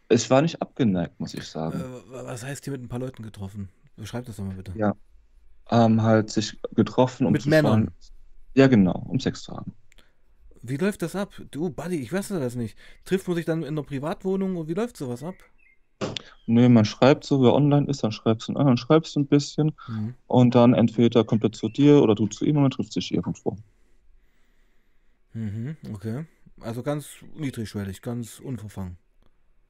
es war nicht abgeneigt, muss ich sagen. Äh, was heißt hier mit ein paar Leuten getroffen? Beschreib das doch mal bitte. Ja, haben ähm, halt sich getroffen, um mit zu Männern. Schauen. Ja genau, um Sex zu haben. Wie läuft das ab? Du, Buddy, ich weiß das nicht. Trifft man sich dann in einer Privatwohnung und wie läuft sowas ab? Nö, man schreibt so, wer online ist, dann schreibst du einen anderen, schreibst du ein bisschen mhm. und dann entweder kommt er zu dir oder du zu ihm und man trifft sich irgendwo. Mhm, okay. Also ganz niedrigschwellig, ganz unverfangen.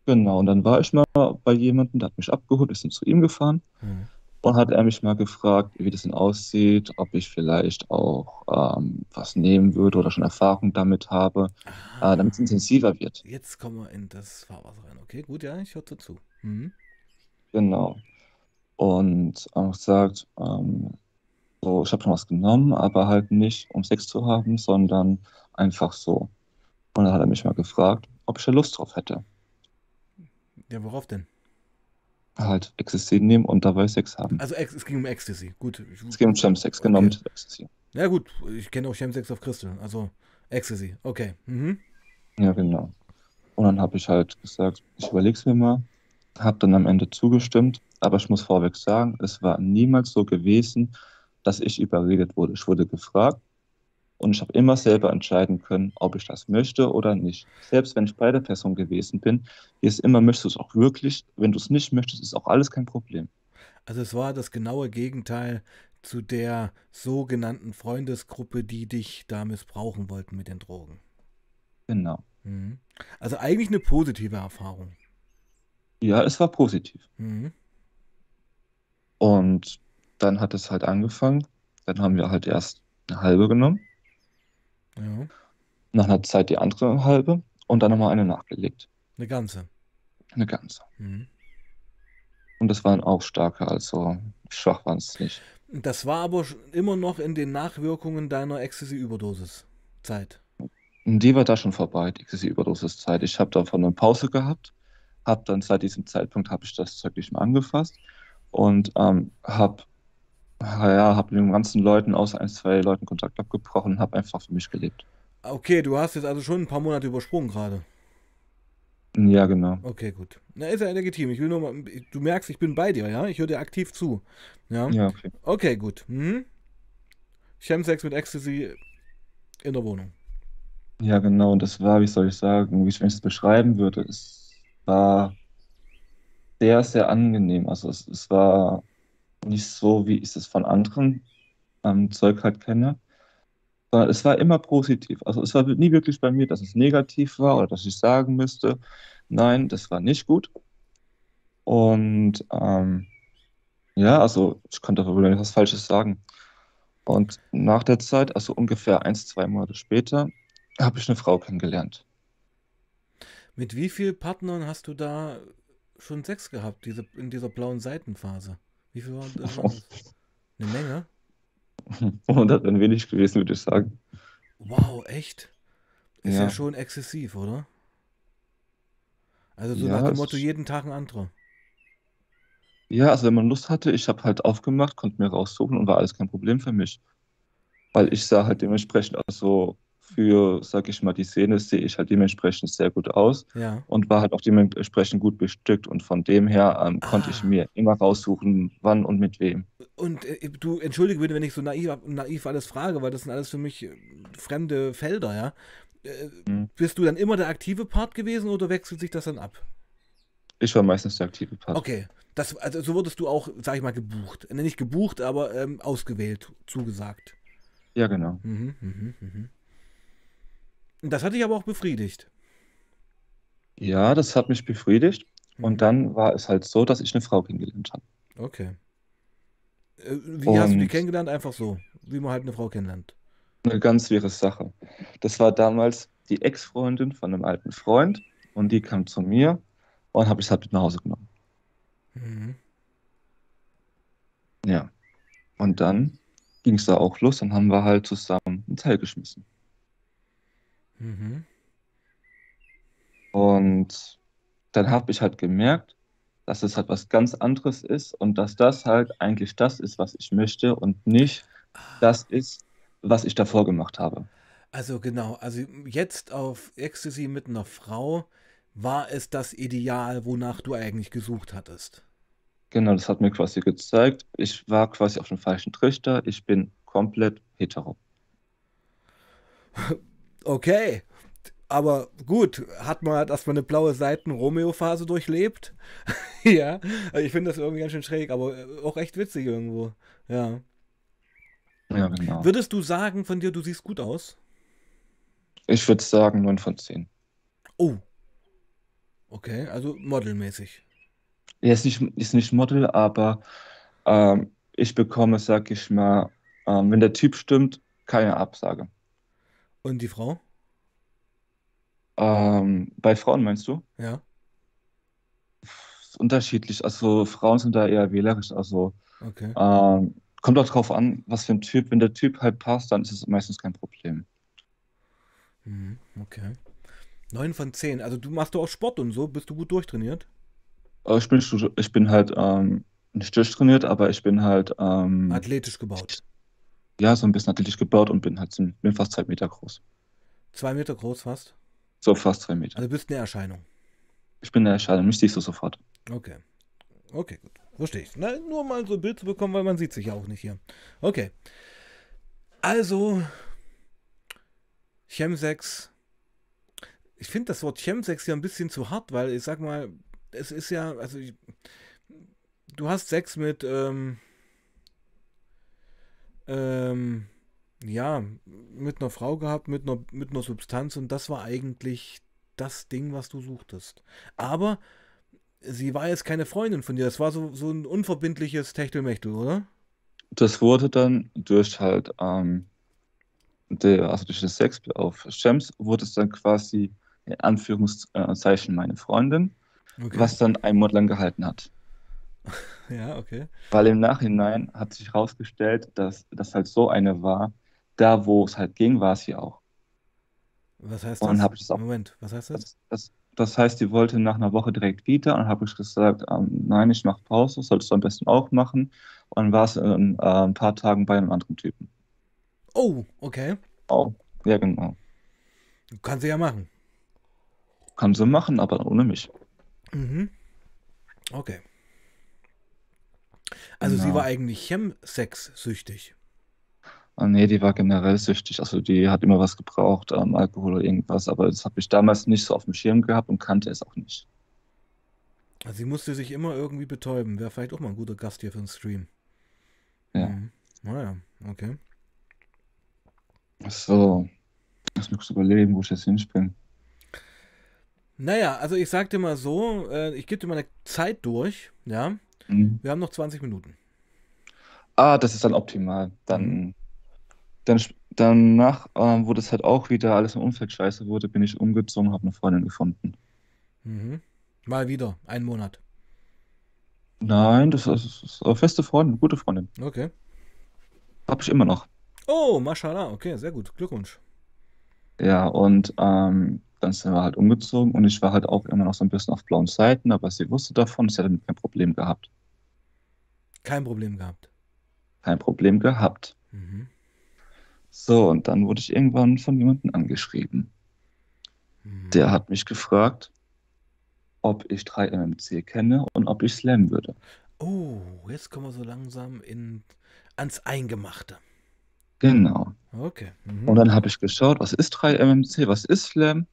Genau, und dann war ich mal bei jemandem, der hat mich abgeholt, ist dann zu ihm gefahren mhm. und hat er mich mal gefragt, wie das denn aussieht, ob ich vielleicht auch ähm, was nehmen würde oder schon Erfahrung damit habe, äh, damit es intensiver wird. Jetzt kommen wir in das Fahrwasser rein. Okay, gut, ja, ich höre dazu. Mhm. Genau. Und auch gesagt, ähm, so, ich habe schon was genommen, aber halt nicht, um Sex zu haben, sondern einfach so. Und dann hat er mich mal gefragt, ob ich da Lust drauf hätte. Ja, worauf denn? Halt Ecstasy nehmen und dabei Sex haben. Also es ging um Ecstasy, gut. Es ging um ChemSex, genau, okay. Mit Ecstasy. Ja gut, ich kenne auch ChemSex auf Crystal, also Ecstasy, okay. Mhm. Ja, genau. Und dann habe ich halt gesagt, ich überlege es mir mal, habe dann am Ende zugestimmt, aber ich muss vorweg sagen, es war niemals so gewesen, dass ich überredet wurde. Ich wurde gefragt und ich habe immer selber entscheiden können, ob ich das möchte oder nicht. Selbst wenn ich bei der Person gewesen bin, ist immer, möchtest du es auch wirklich, wenn du es nicht möchtest, ist auch alles kein Problem. Also es war das genaue Gegenteil zu der sogenannten Freundesgruppe, die dich da missbrauchen wollten mit den Drogen. Genau. Mhm. Also eigentlich eine positive Erfahrung. Ja, es war positiv. Mhm. Und dann hat es halt angefangen, dann haben wir halt erst eine halbe genommen. Ja. nach einer Zeit die andere halbe und dann nochmal eine nachgelegt. Eine ganze? Eine ganze. Mhm. Und das waren auch starke, also schwach waren es nicht. Das war aber immer noch in den Nachwirkungen deiner Ecstasy-Überdosis-Zeit? Die war da schon vorbei, die Ecstasy-Überdosis-Zeit. Ich habe davon eine Pause gehabt, habe dann seit diesem Zeitpunkt habe ich das Zeug nicht mehr angefasst und ähm, habe ja, hab mit den ganzen Leuten, außer ein, zwei Leuten Kontakt abgebrochen und habe einfach für mich gelebt. Okay, du hast jetzt also schon ein paar Monate übersprungen gerade. Ja, genau. Okay, gut. Na, ist ja legitim. Ich will nur mal, du merkst, ich bin bei dir, ja? Ich höre dir aktiv zu. Ja, ja, okay. Okay, gut. Mhm. Chemsex mit Ecstasy in der Wohnung. Ja, genau. Und das war, wie soll ich sagen, wie ich es beschreiben würde, es war sehr, sehr angenehm. Also es, es war nicht so, wie ich es von anderen ähm, Zeug halt kenne. Es war immer positiv. Also es war nie wirklich bei mir, dass es negativ war oder dass ich sagen müsste, nein, das war nicht gut. Und ähm, ja, also ich konnte darüber nicht was Falsches sagen. Und nach der Zeit, also ungefähr ein, zwei Monate später, habe ich eine Frau kennengelernt. Mit wie vielen Partnern hast du da schon Sex gehabt, diese, in dieser blauen Seitenphase? Wie viel war das? Oh. Eine Menge? hundert ein wenig gewesen, würde ich sagen. Wow, echt? Ist ja, ja schon exzessiv, oder? Also so ja, nach dem Motto, jeden Tag ein anderer. Ja, also wenn man Lust hatte, ich habe halt aufgemacht, konnte mir raussuchen und war alles kein Problem für mich. Weil ich sah halt dementsprechend, also für, sag ich mal, die Szene sehe ich halt dementsprechend sehr gut aus ja. und war halt auch dementsprechend gut bestückt und von dem her ähm, ah. konnte ich mir immer raussuchen, wann und mit wem. Und äh, du, entschuldige bitte, wenn ich so naiv, naiv alles frage, weil das sind alles für mich fremde Felder, ja. Äh, mhm. Bist du dann immer der aktive Part gewesen oder wechselt sich das dann ab? Ich war meistens der aktive Part. Okay, das, also so wurdest du auch, sag ich mal, gebucht. Nicht gebucht, aber ähm, ausgewählt, zugesagt. Ja, genau. Mhm, mhm, mhm. Das hat dich aber auch befriedigt. Ja, das hat mich befriedigt. Mhm. Und dann war es halt so, dass ich eine Frau kennengelernt habe. Okay. Wie und hast du die kennengelernt? Einfach so, wie man halt eine Frau kennenlernt. Eine ganz wirre Sache. Das war damals die Ex-Freundin von einem alten Freund. Und die kam zu mir und habe ich halt mit nach Hause genommen. Mhm. Ja. Und dann ging es da auch los. Dann haben wir halt zusammen einen Teil geschmissen. Mhm. Und dann habe ich halt gemerkt, dass es halt was ganz anderes ist und dass das halt eigentlich das ist, was ich möchte und nicht ah. das ist, was ich davor gemacht habe. Also genau, also jetzt auf Ecstasy mit einer Frau war es das Ideal, wonach du eigentlich gesucht hattest. Genau, das hat mir quasi gezeigt, ich war quasi auf dem falschen Trichter, ich bin komplett hetero. Okay, aber gut, hat man halt erstmal eine blaue Seiten-Romeo-Phase durchlebt. Ja, ich finde das irgendwie ganz schön schräg, aber auch echt witzig irgendwo. Ja. Ja, genau. Würdest du sagen von dir, du siehst gut aus? Ich würde sagen neun von zehn. Oh. Okay, also modelmäßig. Ja, ist nicht, ist nicht Model, aber ähm, ich bekomme, sag ich mal, ähm, wenn der Typ stimmt, keine Absage. Und die Frau? Ähm, bei Frauen meinst du? Ja. Ist unterschiedlich. Also Frauen sind da eher wählerisch. Also okay. ähm, kommt auch drauf an, was für ein Typ. Wenn der Typ halt passt, dann ist es meistens kein Problem. Mhm, okay. neun von zehn. Also du machst du auch Sport und so? Bist du gut durchtrainiert? Äh, ich, bin, ich bin halt ähm, nicht durchtrainiert, aber ich bin halt... Ähm, athletisch gebaut. Ja, so ein bisschen athletisch gebaut und bin halt bin fast zwei Meter groß. Zwei Meter groß fast? So fast zwei Meter. Also du bist eine Erscheinung? Ich bin eine Erscheinung, mich siehst du sofort. Okay. Okay, gut. Verstehe ich. Na, nur mal so ein Bild zu bekommen, weil man sieht sich ja auch nicht hier. Okay. Also, Chemsex. Ich finde das Wort Chemsex ja ein bisschen zu hart, weil ich sag mal, es ist ja, also ich, du hast Sex mit, ähm, Ähm, ja, mit einer Frau gehabt, mit einer, mit einer Substanz und das war eigentlich das Ding, was du suchtest. Aber sie war jetzt keine Freundin von dir, das war so, so ein unverbindliches Techtelmechtel, oder? Das wurde dann durch halt ähm, der, also durch den Sex auf Chems wurde es dann quasi in Anführungszeichen meine Freundin, okay, was dann einen Monat lang gehalten hat. Ja, okay. Weil im Nachhinein hat sich herausgestellt, dass das halt so eine war, da wo es halt ging, war es hier auch. Was heißt das? Und hab ich das auch, Moment, was heißt das? Das, das? das heißt, die wollte nach einer Woche direkt wieder und habe ich gesagt, ähm, nein, ich mache Pause, solltest du am besten auch machen. Und war es in äh, ein paar Tagen bei einem anderen Typen. Oh, okay. Oh, ja, genau. Kann sie ja machen. Kann sie machen, aber ohne mich. Mhm. Okay. Also genau. Sie war eigentlich Chemsex-süchtig. Ah, nee, die war generell süchtig. Also die hat immer was gebraucht, ähm, Alkohol oder irgendwas. Aber das habe ich damals nicht so auf dem Schirm gehabt und kannte es auch nicht. Also sie musste sich immer irgendwie betäuben. Wäre vielleicht auch mal ein guter Gast hier für den Stream. Ja. Mhm. Naja, okay. So. Lass mich überlegen, wo ich jetzt hinspringe. Naja, also ich sag dir mal so, ich gebe dir mal eine Zeit durch, ja. Mhm. Wir haben noch zwanzig Minuten. Ah, das ist dann optimal. Dann, dann danach, ähm, wo das halt auch wieder alles im Umfeld scheiße wurde, bin ich umgezogen und habe eine Freundin gefunden. Mhm. Mal wieder, einen Monat. Nein, das ist, das ist eine feste Freundin, gute Freundin. Okay. Hab ich immer noch. Oh, mashallah, okay, sehr gut, Glückwunsch. Ja, und ähm, dann sind wir halt umgezogen und ich war halt auch immer noch so ein bisschen auf blauen Seiten, aber sie wusste davon, sie hat damit kein Problem gehabt. Kein Problem gehabt? Kein Problem gehabt. Mhm. So, und dann wurde ich irgendwann von jemandem angeschrieben. Mhm. Der hat mich gefragt, ob ich drei M M C kenne und ob ich slammen würde. Oh, jetzt kommen wir so langsam in, ans Eingemachte. Genau. Okay. Mhm. Und dann habe ich geschaut, was ist drei M M C, was ist Slam?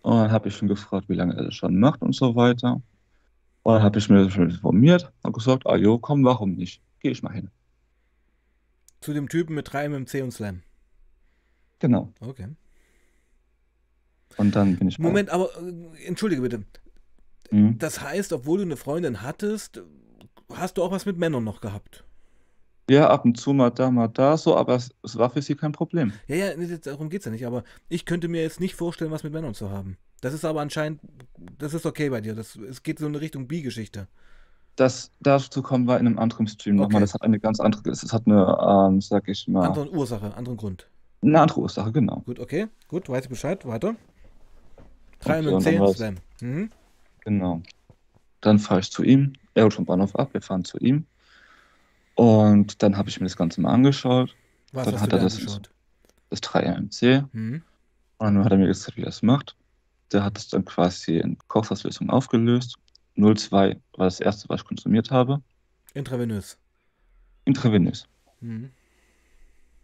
Und dann habe ich schon gefragt, wie lange er das schon macht und so weiter. Und dann habe ich mir schon informiert und gesagt, ah jo, komm, warum nicht? Gehe ich mal hin. Zu dem Typen mit drei M M C und Slam? Genau. Okay. Und dann bin ich... Moment, bei... aber entschuldige bitte. Mhm. Das heißt, obwohl du eine Freundin hattest, hast du auch was mit Männern noch gehabt? Ja, ab und zu mal da, mal da, so, aber es, es war für sie kein Problem. Ja, ja, nee, darum geht es ja nicht, aber ich könnte mir jetzt nicht vorstellen, was mit Männern zu haben. Das ist aber anscheinend, das ist okay bei dir, das, es geht so in Richtung Bi-Geschichte. Das, dazu kommen wir in einem anderen Stream nochmal, das hat eine ganz andere, es hat eine, ähm, sag ich mal... Andere Ursache, anderen Grund. Eine andere Ursache, genau. Gut, okay, gut, weiß ich Bescheid, weiter. drei M M C, Slam. Mhm. Genau. Dann fahre ich zu ihm, er holt vom Bahnhof ab, wir fahren zu ihm. Und dann habe ich mir das Ganze mal angeschaut. Was dann hast hat du er das, angeschaut? Das drei M M C. Mhm. Und dann hat er mir gesagt, wie er das macht. Der hat es dann quasi in Kochsalzlösung aufgelöst. null Komma zwei war das erste, was ich konsumiert habe. Intravenös. Intravenös. Mhm.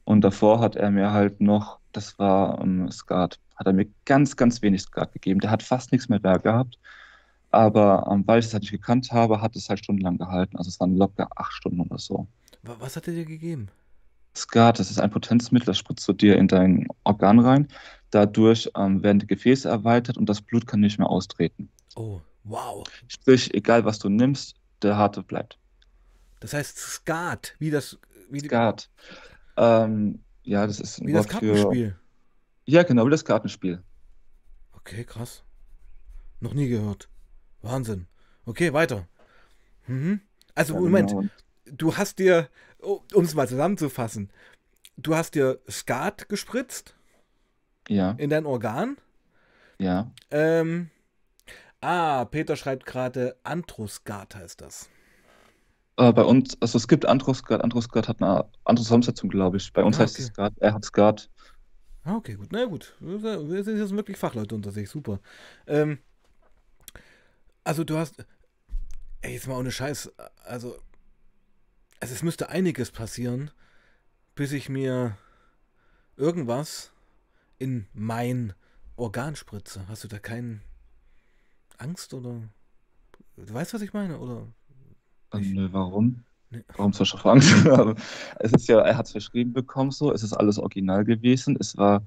Und davor hat er mir halt noch, das war um, Skat, hat er mir ganz, ganz wenig Skat gegeben. Der hat fast nichts mehr da gehabt. Aber ähm, weil ich es halt nicht gekannt habe, hat es halt stundenlang gehalten. Also es waren locker acht Stunden oder so. Was hat er dir gegeben? Skat, das ist ein Potenzmittel, das spritzt du dir in dein Organ rein. Dadurch ähm, werden die Gefäße erweitert und das Blut kann nicht mehr austreten. Oh, wow. Sprich, egal was du nimmst, der harte bleibt. Das heißt Skat, wie das... Wie Skat. Ähm, ja, das ist ein Wie Wort das Kartenspiel. Für... Ja, genau, wie das Kartenspiel. Okay, krass. Noch nie gehört. Wahnsinn. Okay, weiter. Mhm. Also, ja, Moment, genau. Du hast dir, um es mal zusammenzufassen, du hast dir Skat gespritzt? Ja. In dein Organ? Ja. Ähm, ah, Peter schreibt gerade, Androskat heißt das. Äh, bei uns, also es gibt Androskat, Androskat hat eine andere Zusammensetzung, glaube ich. Bei uns ah, heißt okay. es Skat, er hat Skat. Ah, okay, gut, na gut. Wir sind jetzt wirklich Fachleute unter sich, super. Ähm, Also du hast, ey, jetzt mal ohne Scheiß, also, also es müsste einiges passieren, bis ich mir irgendwas in mein Organ spritze. Hast du da keine Angst oder, du weißt, was ich meine, oder? Ähm, ne, warum? Nee. Warum soll ich auch Angst haben? Es ist ja, er hat es verschrieben bekommen so, es ist alles original gewesen, es war...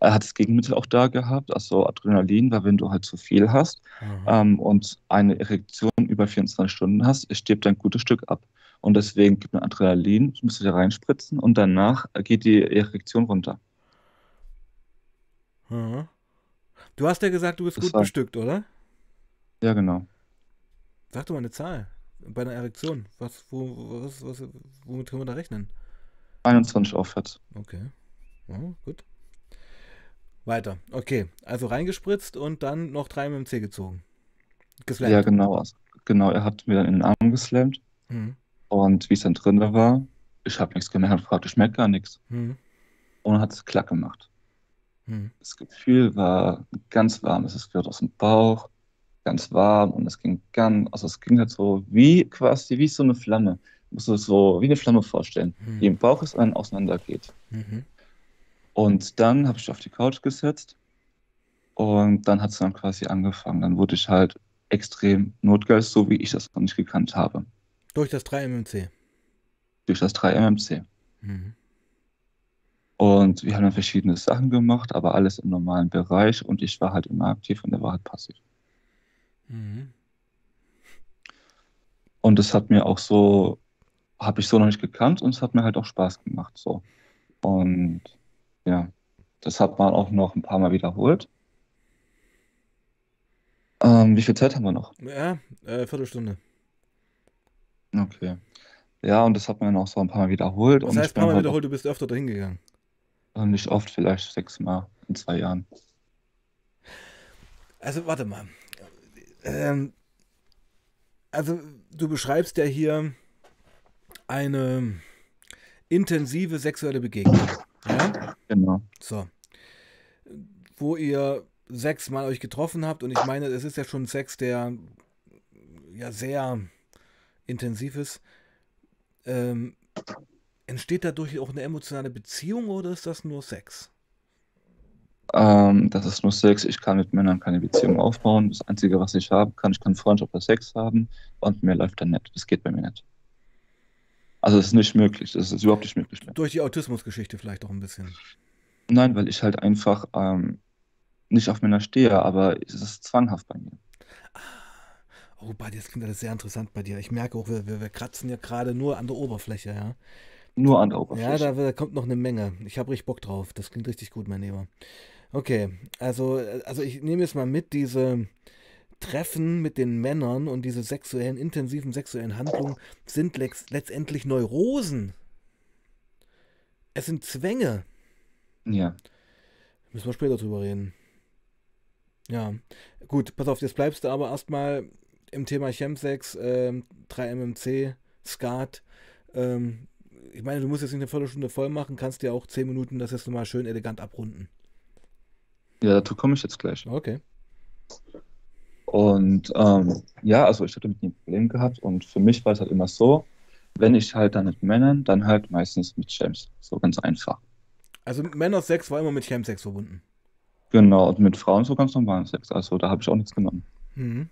Er hat das Gegenmittel auch da gehabt, also Adrenalin, weil wenn du halt zu viel hast mhm. ähm, und eine Erektion über vierundzwanzig Stunden hast, stirbt ein gutes Stück ab. Und deswegen gibt man Adrenalin, das müsst ihr da reinspritzen und danach geht die Erektion runter. Mhm. Du hast ja gesagt, du bist das gut war... bestückt, oder? Ja, genau. Sag doch mal eine Zahl bei einer Erektion. Was, wo, was, was, womit können wir da rechnen? einundzwanzig aufwärts. Okay. Oh, gut. Weiter. Okay. Also reingespritzt und dann noch drei M M C gezogen. Geslammt. Ja, genau. Genau, er hat mir dann in den Arm geslammt. Mhm. Und wie es dann drin war, ich habe nichts gemerkt, praktisch merkt gar nichts. Mhm. Und hat es klack gemacht. Mhm. Das Gefühl war ganz warm. Es gehört aus dem Bauch, ganz warm und es ging ganz, also es ging halt so wie quasi wie so eine Flamme. Muss du so wie eine Flamme vorstellen, mhm. die im Bauch ist und auseinander geht. Mhm. Und dann habe ich auf die Couch gesetzt und dann hat es dann quasi angefangen. Dann wurde ich halt extrem notgeist, so wie ich das noch nicht gekannt habe. Durch das drei M M C? Durch das drei M M C. Mhm. Und wir haben dann verschiedene Sachen gemacht, aber alles im normalen Bereich und ich war halt immer aktiv und er war halt passiv. Mhm. Und das hat mir auch so, habe ich so noch nicht gekannt und es hat mir halt auch Spaß gemacht. So. Und ja, das hat man auch noch ein paar Mal wiederholt. Ähm, wie viel Zeit haben wir noch? Ja, äh, Viertelstunde. Okay. Ja, und das hat man dann auch so ein paar Mal wiederholt. Das heißt, ein paar Mal wiederholt, du bist öfter dahin gegangen? Nicht oft, vielleicht sechsmal in zwei Jahren. Also, warte mal. Ähm, also, du beschreibst ja hier eine intensive sexuelle Begegnung. Ja? Genau. So. Wo ihr sechsmal euch getroffen habt und ich meine, es ist ja schon Sex, der ja sehr intensiv ist. Ähm, entsteht dadurch auch eine emotionale Beziehung oder ist das nur Sex? Ähm, das ist nur Sex. Ich kann mit Männern keine Beziehung aufbauen. Das Einzige, was ich habe, kann ich kann Freundschaft oder Sex haben und mir läuft dann nicht. Das geht bei mir nicht. Also es ist nicht möglich. Das ist überhaupt nicht möglich. Durch die Autismusgeschichte vielleicht auch ein bisschen. Nein, weil ich halt einfach ähm, nicht auf Männer stehe, aber es ist zwanghaft bei mir. Ah. Oh, bei dir, das klingt alles sehr interessant bei dir. Ich merke auch, wir, wir, wir kratzen ja gerade nur an der Oberfläche, ja. Nur an der Oberfläche. Ja, da, da kommt noch eine Menge. Ich habe richtig Bock drauf. Das klingt richtig gut, mein Lieber. Okay, also, also ich nehme jetzt mal mit, diese Treffen mit den Männern und diese sexuellen, intensiven sexuellen Handlungen sind letztendlich Neurosen. Es sind Zwänge. Ja. Müssen wir später drüber reden. Ja, gut, pass auf, jetzt bleibst du aber erstmal im Thema Chemsex, ähm, drei M M C, Skat. Ähm, ich meine, du musst jetzt nicht eine Viertelstunde voll machen, kannst dir auch zehn Minuten das jetzt nochmal schön elegant abrunden. Ja, dazu komme ich jetzt gleich. Okay. Und ähm, ja, also ich hatte mit ihm ein Problem gehabt und für mich war es halt immer so, wenn ich halt dann mit Männern, dann halt meistens mit Chemsex. So ganz einfach. Also Männersex war immer mit Chemsex verbunden? Genau, und mit Frauen so ganz normalen Sex. Also da habe ich auch nichts genommen. Mhm.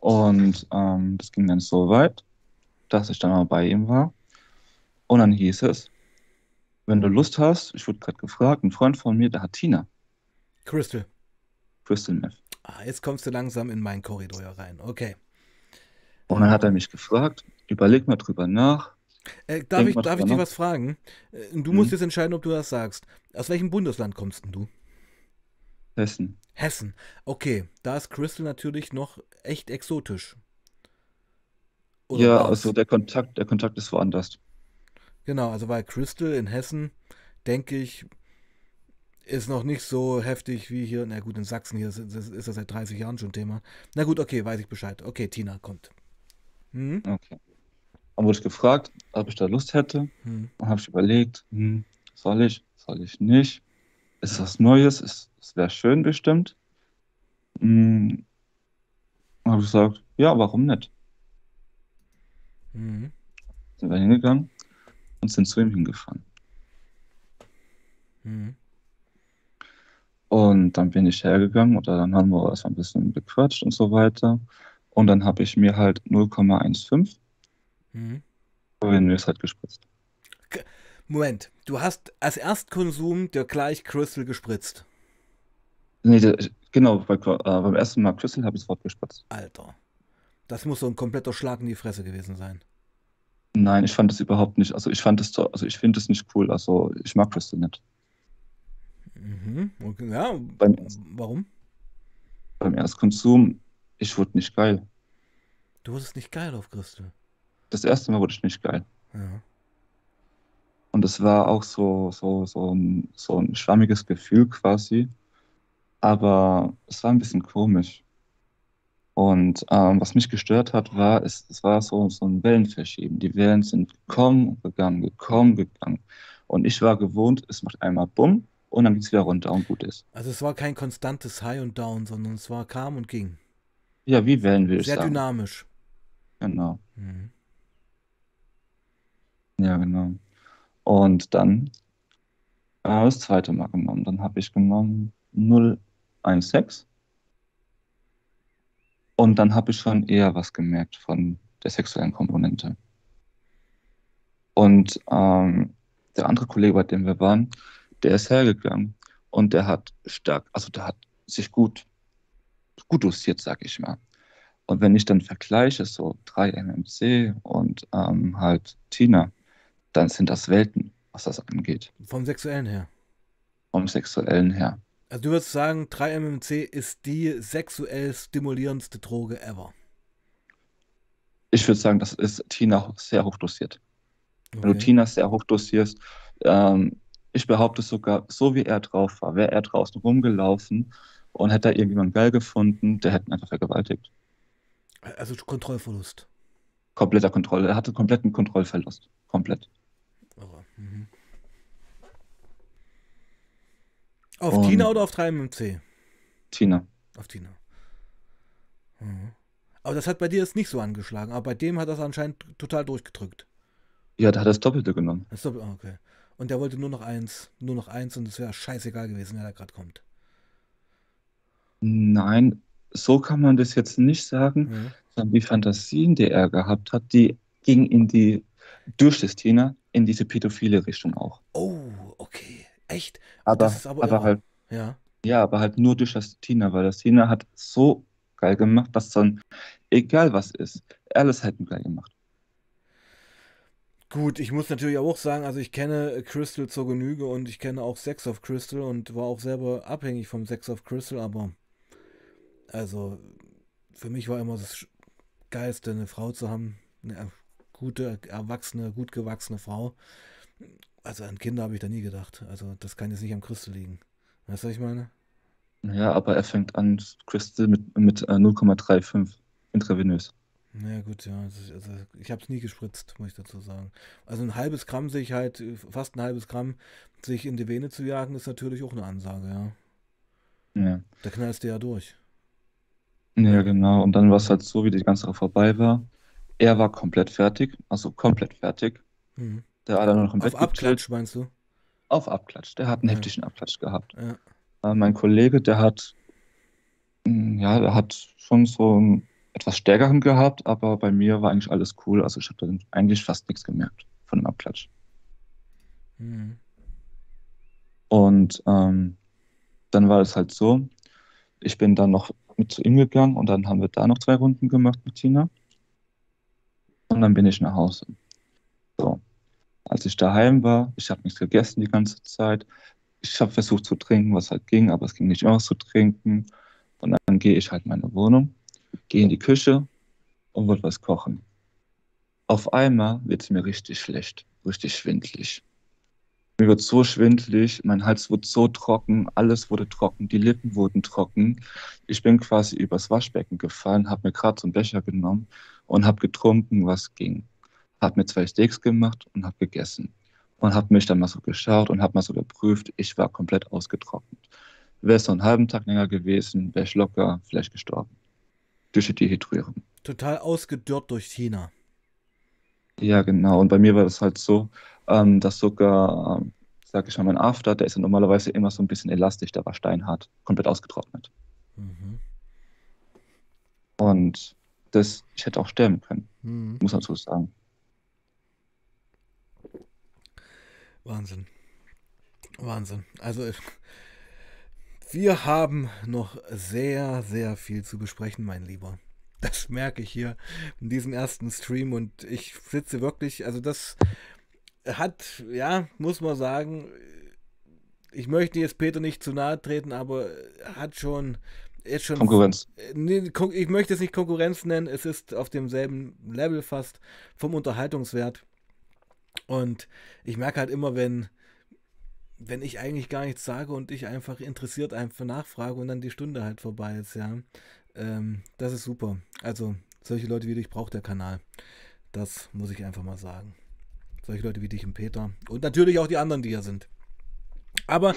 Und ähm, das ging dann so weit, dass ich dann mal bei ihm war. Und dann hieß es, wenn du Lust hast, ich wurde gerade gefragt, ein Freund von mir, der hat Tina. Crystal. Crystal Meth. Ah, jetzt kommst du langsam in meinen Korridor rein, okay. Und dann hat er mich gefragt, überleg mal drüber nach. Äh, darf ich, darf ich dich was fragen? Du musst jetzt entscheiden, ob du das sagst. Aus welchem Bundesland kommst denn du? Hessen. Hessen. Okay, da ist Crystal natürlich noch echt exotisch. Oder ja, was? Also der Kontakt, der Kontakt ist woanders. Genau, also weil Crystal in Hessen, denke ich, ist noch nicht so heftig wie hier, na gut, in Sachsen, hier ist, ist das seit dreißig Jahren schon Thema. Na gut, okay, weiß ich Bescheid. Okay, Tina kommt. Hm? Okay. Dann wurde ich gefragt, ob ich da Lust hätte. Hm. Dann habe ich überlegt, hm, soll ich, soll ich nicht? Ist was Neues? Ist, es wäre schön bestimmt. Hm. Dann habe ich gesagt, ja, warum nicht? Hm. Sind wir hingegangen und sind zu ihm hingefahren. Hm. Und dann bin ich hergegangen oder dann haben wir erstmal ein bisschen bequatscht und so weiter. Und dann habe ich mir halt null Komma fünfzehn Mhm. Wenn es halt gespritzt. Moment, du hast als Erstkonsum dir gleich Crystal gespritzt. Nee, genau, bei, äh, beim ersten Mal Crystal habe ich sofort gespritzt. Alter. Das muss so ein kompletter Schlag in die Fresse gewesen sein. Nein, ich fand es überhaupt nicht. Also ich fand es, also ich finde es nicht cool. Also ich mag Crystal nicht. Mhm. Okay. Ja. Beim ersten, warum? Beim Erstkonsum, ich wurde nicht geil. Du wurdest nicht geil auf Crystal. Das erste Mal wurde ich nicht geil. Ja. Und es war auch so, so, so, ein, so ein schwammiges Gefühl quasi. Aber es war ein bisschen komisch. Und ähm, was mich gestört hat, war, es, es war so, so ein Wellenverschieben. Die Wellen sind gekommen, gegangen, gekommen, gegangen. Und ich war gewohnt, es macht einmal bumm und dann geht es wieder runter und gut ist. Also es war kein konstantes High und Down, sondern es war kam und ging. Ja, wie Wellen will ich sagen. Sehr dynamisch. Genau. Mhm. Ja, genau. Und dann habe äh, das zweite Mal genommen. Dann habe ich genommen null eins sechs. Und dann habe ich schon eher was gemerkt von der sexuellen Komponente. Und ähm, der andere Kollege, bei dem wir waren, der ist hergegangen und der hat stark, also der hat sich gut, gut dosiert, sag ich mal. Und wenn ich dann vergleiche, so drei M M C und ähm, halt Tina, dann sind das Welten, was das angeht. Vom Sexuellen her? Vom Sexuellen her. Also du würdest sagen, drei M M C ist die sexuell stimulierendste Droge ever? Ich würde sagen, das ist Tina sehr hochdosiert. Okay. Wenn du Tina sehr hochdosierst, ähm, ich behaupte sogar, so wie er drauf war, wäre er draußen rumgelaufen und hätte da irgendjemand geil gefunden, der hätte ihn einfach vergewaltigt. Also Kontrollverlust? Kompletter Kontrolle. Er hatte kompletten Kontrollverlust. Komplett. Okay. Mhm. Auf um, Tina oder auf drei M M C? Tina. Auf Tina. Mhm. Aber das hat bei dir jetzt nicht so angeschlagen, aber bei dem hat das anscheinend total durchgedrückt. Ja, da hat er das Doppelte genommen. Das Doppelte, okay. Und der wollte nur noch eins, nur noch eins und es wäre scheißegal gewesen, wer da gerade kommt. Nein, so kann man das jetzt nicht sagen, mhm. sondern die Fantasien, die er gehabt hat, die gingen in die, durch das Tina, in diese pädophile Richtung auch. Oh, okay. Echt? Aber, das ist aber, aber halt, ja. ja, aber halt nur durch das Tina, weil das Tina hat so geil gemacht, dass dann, egal was ist, alles halt geil gemacht. Gut, ich muss natürlich auch sagen, also ich kenne Crystal zur Genüge und ich kenne auch Sex auf Crystal und war auch selber abhängig vom Sex auf Crystal, aber also für mich war immer das Geilste, eine Frau zu haben, eine gute, erwachsene, gut gewachsene Frau. Also an Kinder habe ich da nie gedacht. Also das kann jetzt nicht am Crystal liegen. Weißt du, was ich meine? Ja, aber er fängt an, Crystal mit, mit null Komma fünfunddreißig intravenös. Naja gut, ja. Also, also ich habe es nie gespritzt, muss ich dazu sagen. Also ein halbes Gramm sich halt, fast ein halbes Gramm sich in die Vene zu jagen, ist natürlich auch eine Ansage, ja. Ja. Da knallst du ja durch. Ja, genau. Und dann war es halt so, wie die ganze Sache vorbei war. Er war komplett fertig, also komplett fertig. Mhm. Der hat dann noch im Bett gechillt. Auf Abklatsch, meinst du? Auf Abklatsch. Der hat einen ja. heftigen Abklatsch gehabt. Ja. Äh, mein Kollege, der hat, ja, der hat schon so einen etwas stärkeren gehabt, aber bei mir war eigentlich alles cool. Also ich habe eigentlich fast nichts gemerkt von dem Abklatsch. Mhm. Und ähm, dann war es halt so, ich bin dann noch mit zu ihm gegangen und dann haben wir da noch zwei Runden gemacht mit Tina. Und dann bin ich nach Hause. So. Als ich daheim war, ich habe nichts gegessen die ganze Zeit. Ich habe versucht zu trinken, was halt ging, aber es ging nicht aus zu trinken. Und dann gehe ich halt in meine Wohnung, gehe in die Küche und wollte was kochen. Auf einmal wird es mir richtig schlecht, richtig schwindelig. Mir wird so schwindelig, mein Hals wurde so trocken, alles wurde trocken, die Lippen wurden trocken. Ich bin quasi übers Waschbecken gefallen, habe mir gerade so einen Becher genommen und habe getrunken, was ging. Habe mir zwei Steaks gemacht und habe gegessen. Und habe mich dann mal so geschaut und habe mal so geprüft, ich war komplett ausgetrocknet. Wäre es so einen halben Tag länger gewesen, wäre ich locker vielleicht gestorben. Durch die Dehydrierung. Total ausgedörrt durch Tina. Ja, genau. Und bei mir war das halt so, ähm, dass sogar, ähm, sag ich mal, mein After, der ist ja normalerweise immer so ein bisschen elastisch, der war steinhart, komplett ausgetrocknet. Mhm. Und das, ich hätte auch sterben können, mhm. muss man so sagen. Wahnsinn. Wahnsinn. Also wir haben noch sehr, sehr viel zu besprechen, mein Lieber. Das merke ich hier in diesem ersten Stream und ich sitze wirklich, also das hat, ja, muss man sagen, ich möchte jetzt Peter nicht zu nahe treten, aber hat schon, ist schon Konkurrenz. Nee, ich möchte es nicht Konkurrenz nennen, es ist auf demselben Level fast vom Unterhaltungswert und ich merke halt immer, wenn wenn ich eigentlich gar nichts sage und ich einfach interessiert einfach nachfrage und dann die Stunde halt vorbei ist, ja. Ähm, das ist super. Also solche Leute wie dich braucht der Kanal. Das muss ich einfach mal sagen. Solche Leute wie dich und Peter. Und natürlich auch die anderen, die hier sind. Aber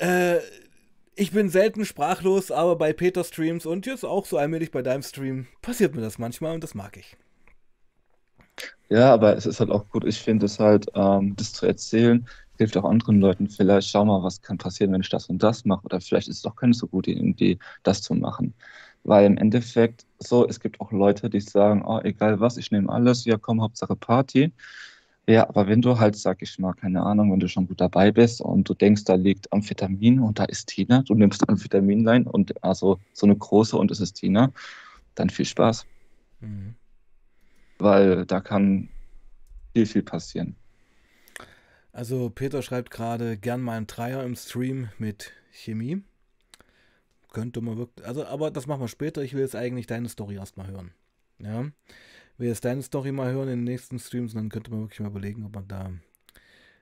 äh, ich bin selten sprachlos, aber bei Peter Streams und jetzt auch so allmählich bei deinem Stream passiert mir das manchmal und das mag ich. Ja, aber es ist halt auch gut. Ich finde es halt, ähm, das zu erzählen, hilft auch anderen Leuten vielleicht, schau mal, was kann passieren, wenn ich das und das mache. Oder vielleicht ist es doch keine so gute Idee, das zu machen. Weil im Endeffekt so, es gibt auch Leute, die sagen, oh, egal was, ich nehme alles, ja komm, Hauptsache Party. Ja, aber wenn du halt, sag ich mal, keine Ahnung, wenn du schon gut dabei bist und du denkst, da liegt Amphetamin und da ist Tina, du nimmst Amphetamin rein und also so eine große und es ist Tina, dann viel Spaß. Mhm. Weil da kann viel, viel passieren. Also Peter schreibt gerade, gern mal einen Dreier im Stream mit Chemie. Könnte man wirklich, also aber das machen wir später. Ich will jetzt eigentlich deine Story erstmal hören. Ja, ich will jetzt deine Story mal hören in den nächsten Streams und dann könnte man wirklich mal überlegen, ob man da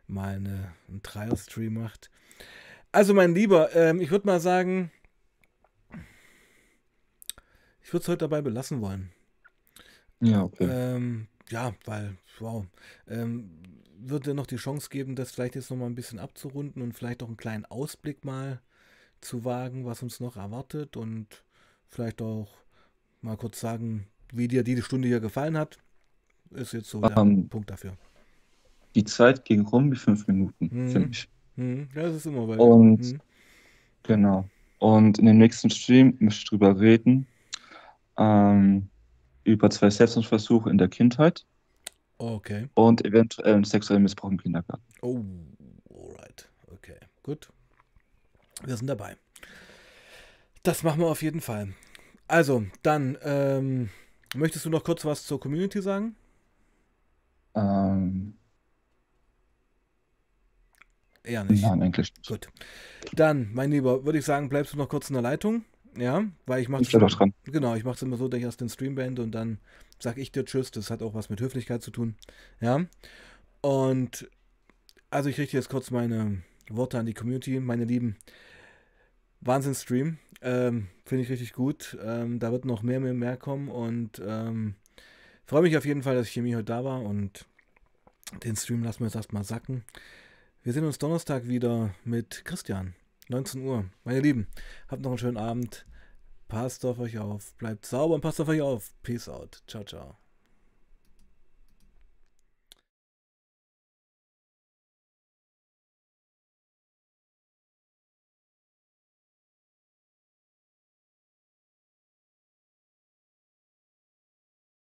mal eine, einen Dreier-Stream macht. Also mein Lieber, ähm, ich würde mal sagen, ich würde es heute dabei belassen wollen. Ja, okay. Ähm, ja, weil, wow, ähm, wird dir noch die Chance geben, das vielleicht jetzt noch mal ein bisschen abzurunden und vielleicht auch einen kleinen Ausblick mal zu wagen, was uns noch erwartet und vielleicht auch mal kurz sagen, wie dir die Stunde hier gefallen hat. Ist jetzt so der um, Punkt dafür. Die Zeit ging rum wie fünf Minuten, mhm. finde ich. Mhm. Ja, das ist immer bei Und mhm. genau. Und in dem nächsten Stream möchte ich drüber reden, ähm, über zwei Selbstmordversuche in der Kindheit. Okay. Und eventuellen sexuellen Missbrauch im Kindergarten. Oh, alright. Okay, gut. Wir sind dabei. Das machen wir auf jeden Fall. Also, dann, ähm, möchtest du noch kurz was zur Community sagen? Ähm. Eher nicht. Nein, eigentlich nicht. Gut. Dann, mein Lieber, würde ich sagen, bleibst du noch kurz in der Leitung? Ja, weil ich mache es dran. Genau, ich mache es immer so, dass ich erst den Stream beende und dann sage ich dir Tschüss. Das hat auch was mit Höflichkeit zu tun. Ja, und also ich richte jetzt kurz meine Worte an die Community, meine Lieben. Wahnsinns-Stream, ähm, finde ich richtig gut. Ähm, da wird noch mehr, mehr, mehr kommen und ähm, freue mich auf jeden Fall, dass Cheemy heute da war und den Stream lassen wir jetzt erstmal sacken. Wir sehen uns Donnerstag wieder mit Christian. neunzehn Uhr. Meine Lieben, habt noch einen schönen Abend. Passt auf euch auf. Bleibt sauber und passt auf euch auf. Peace out. Ciao, ciao.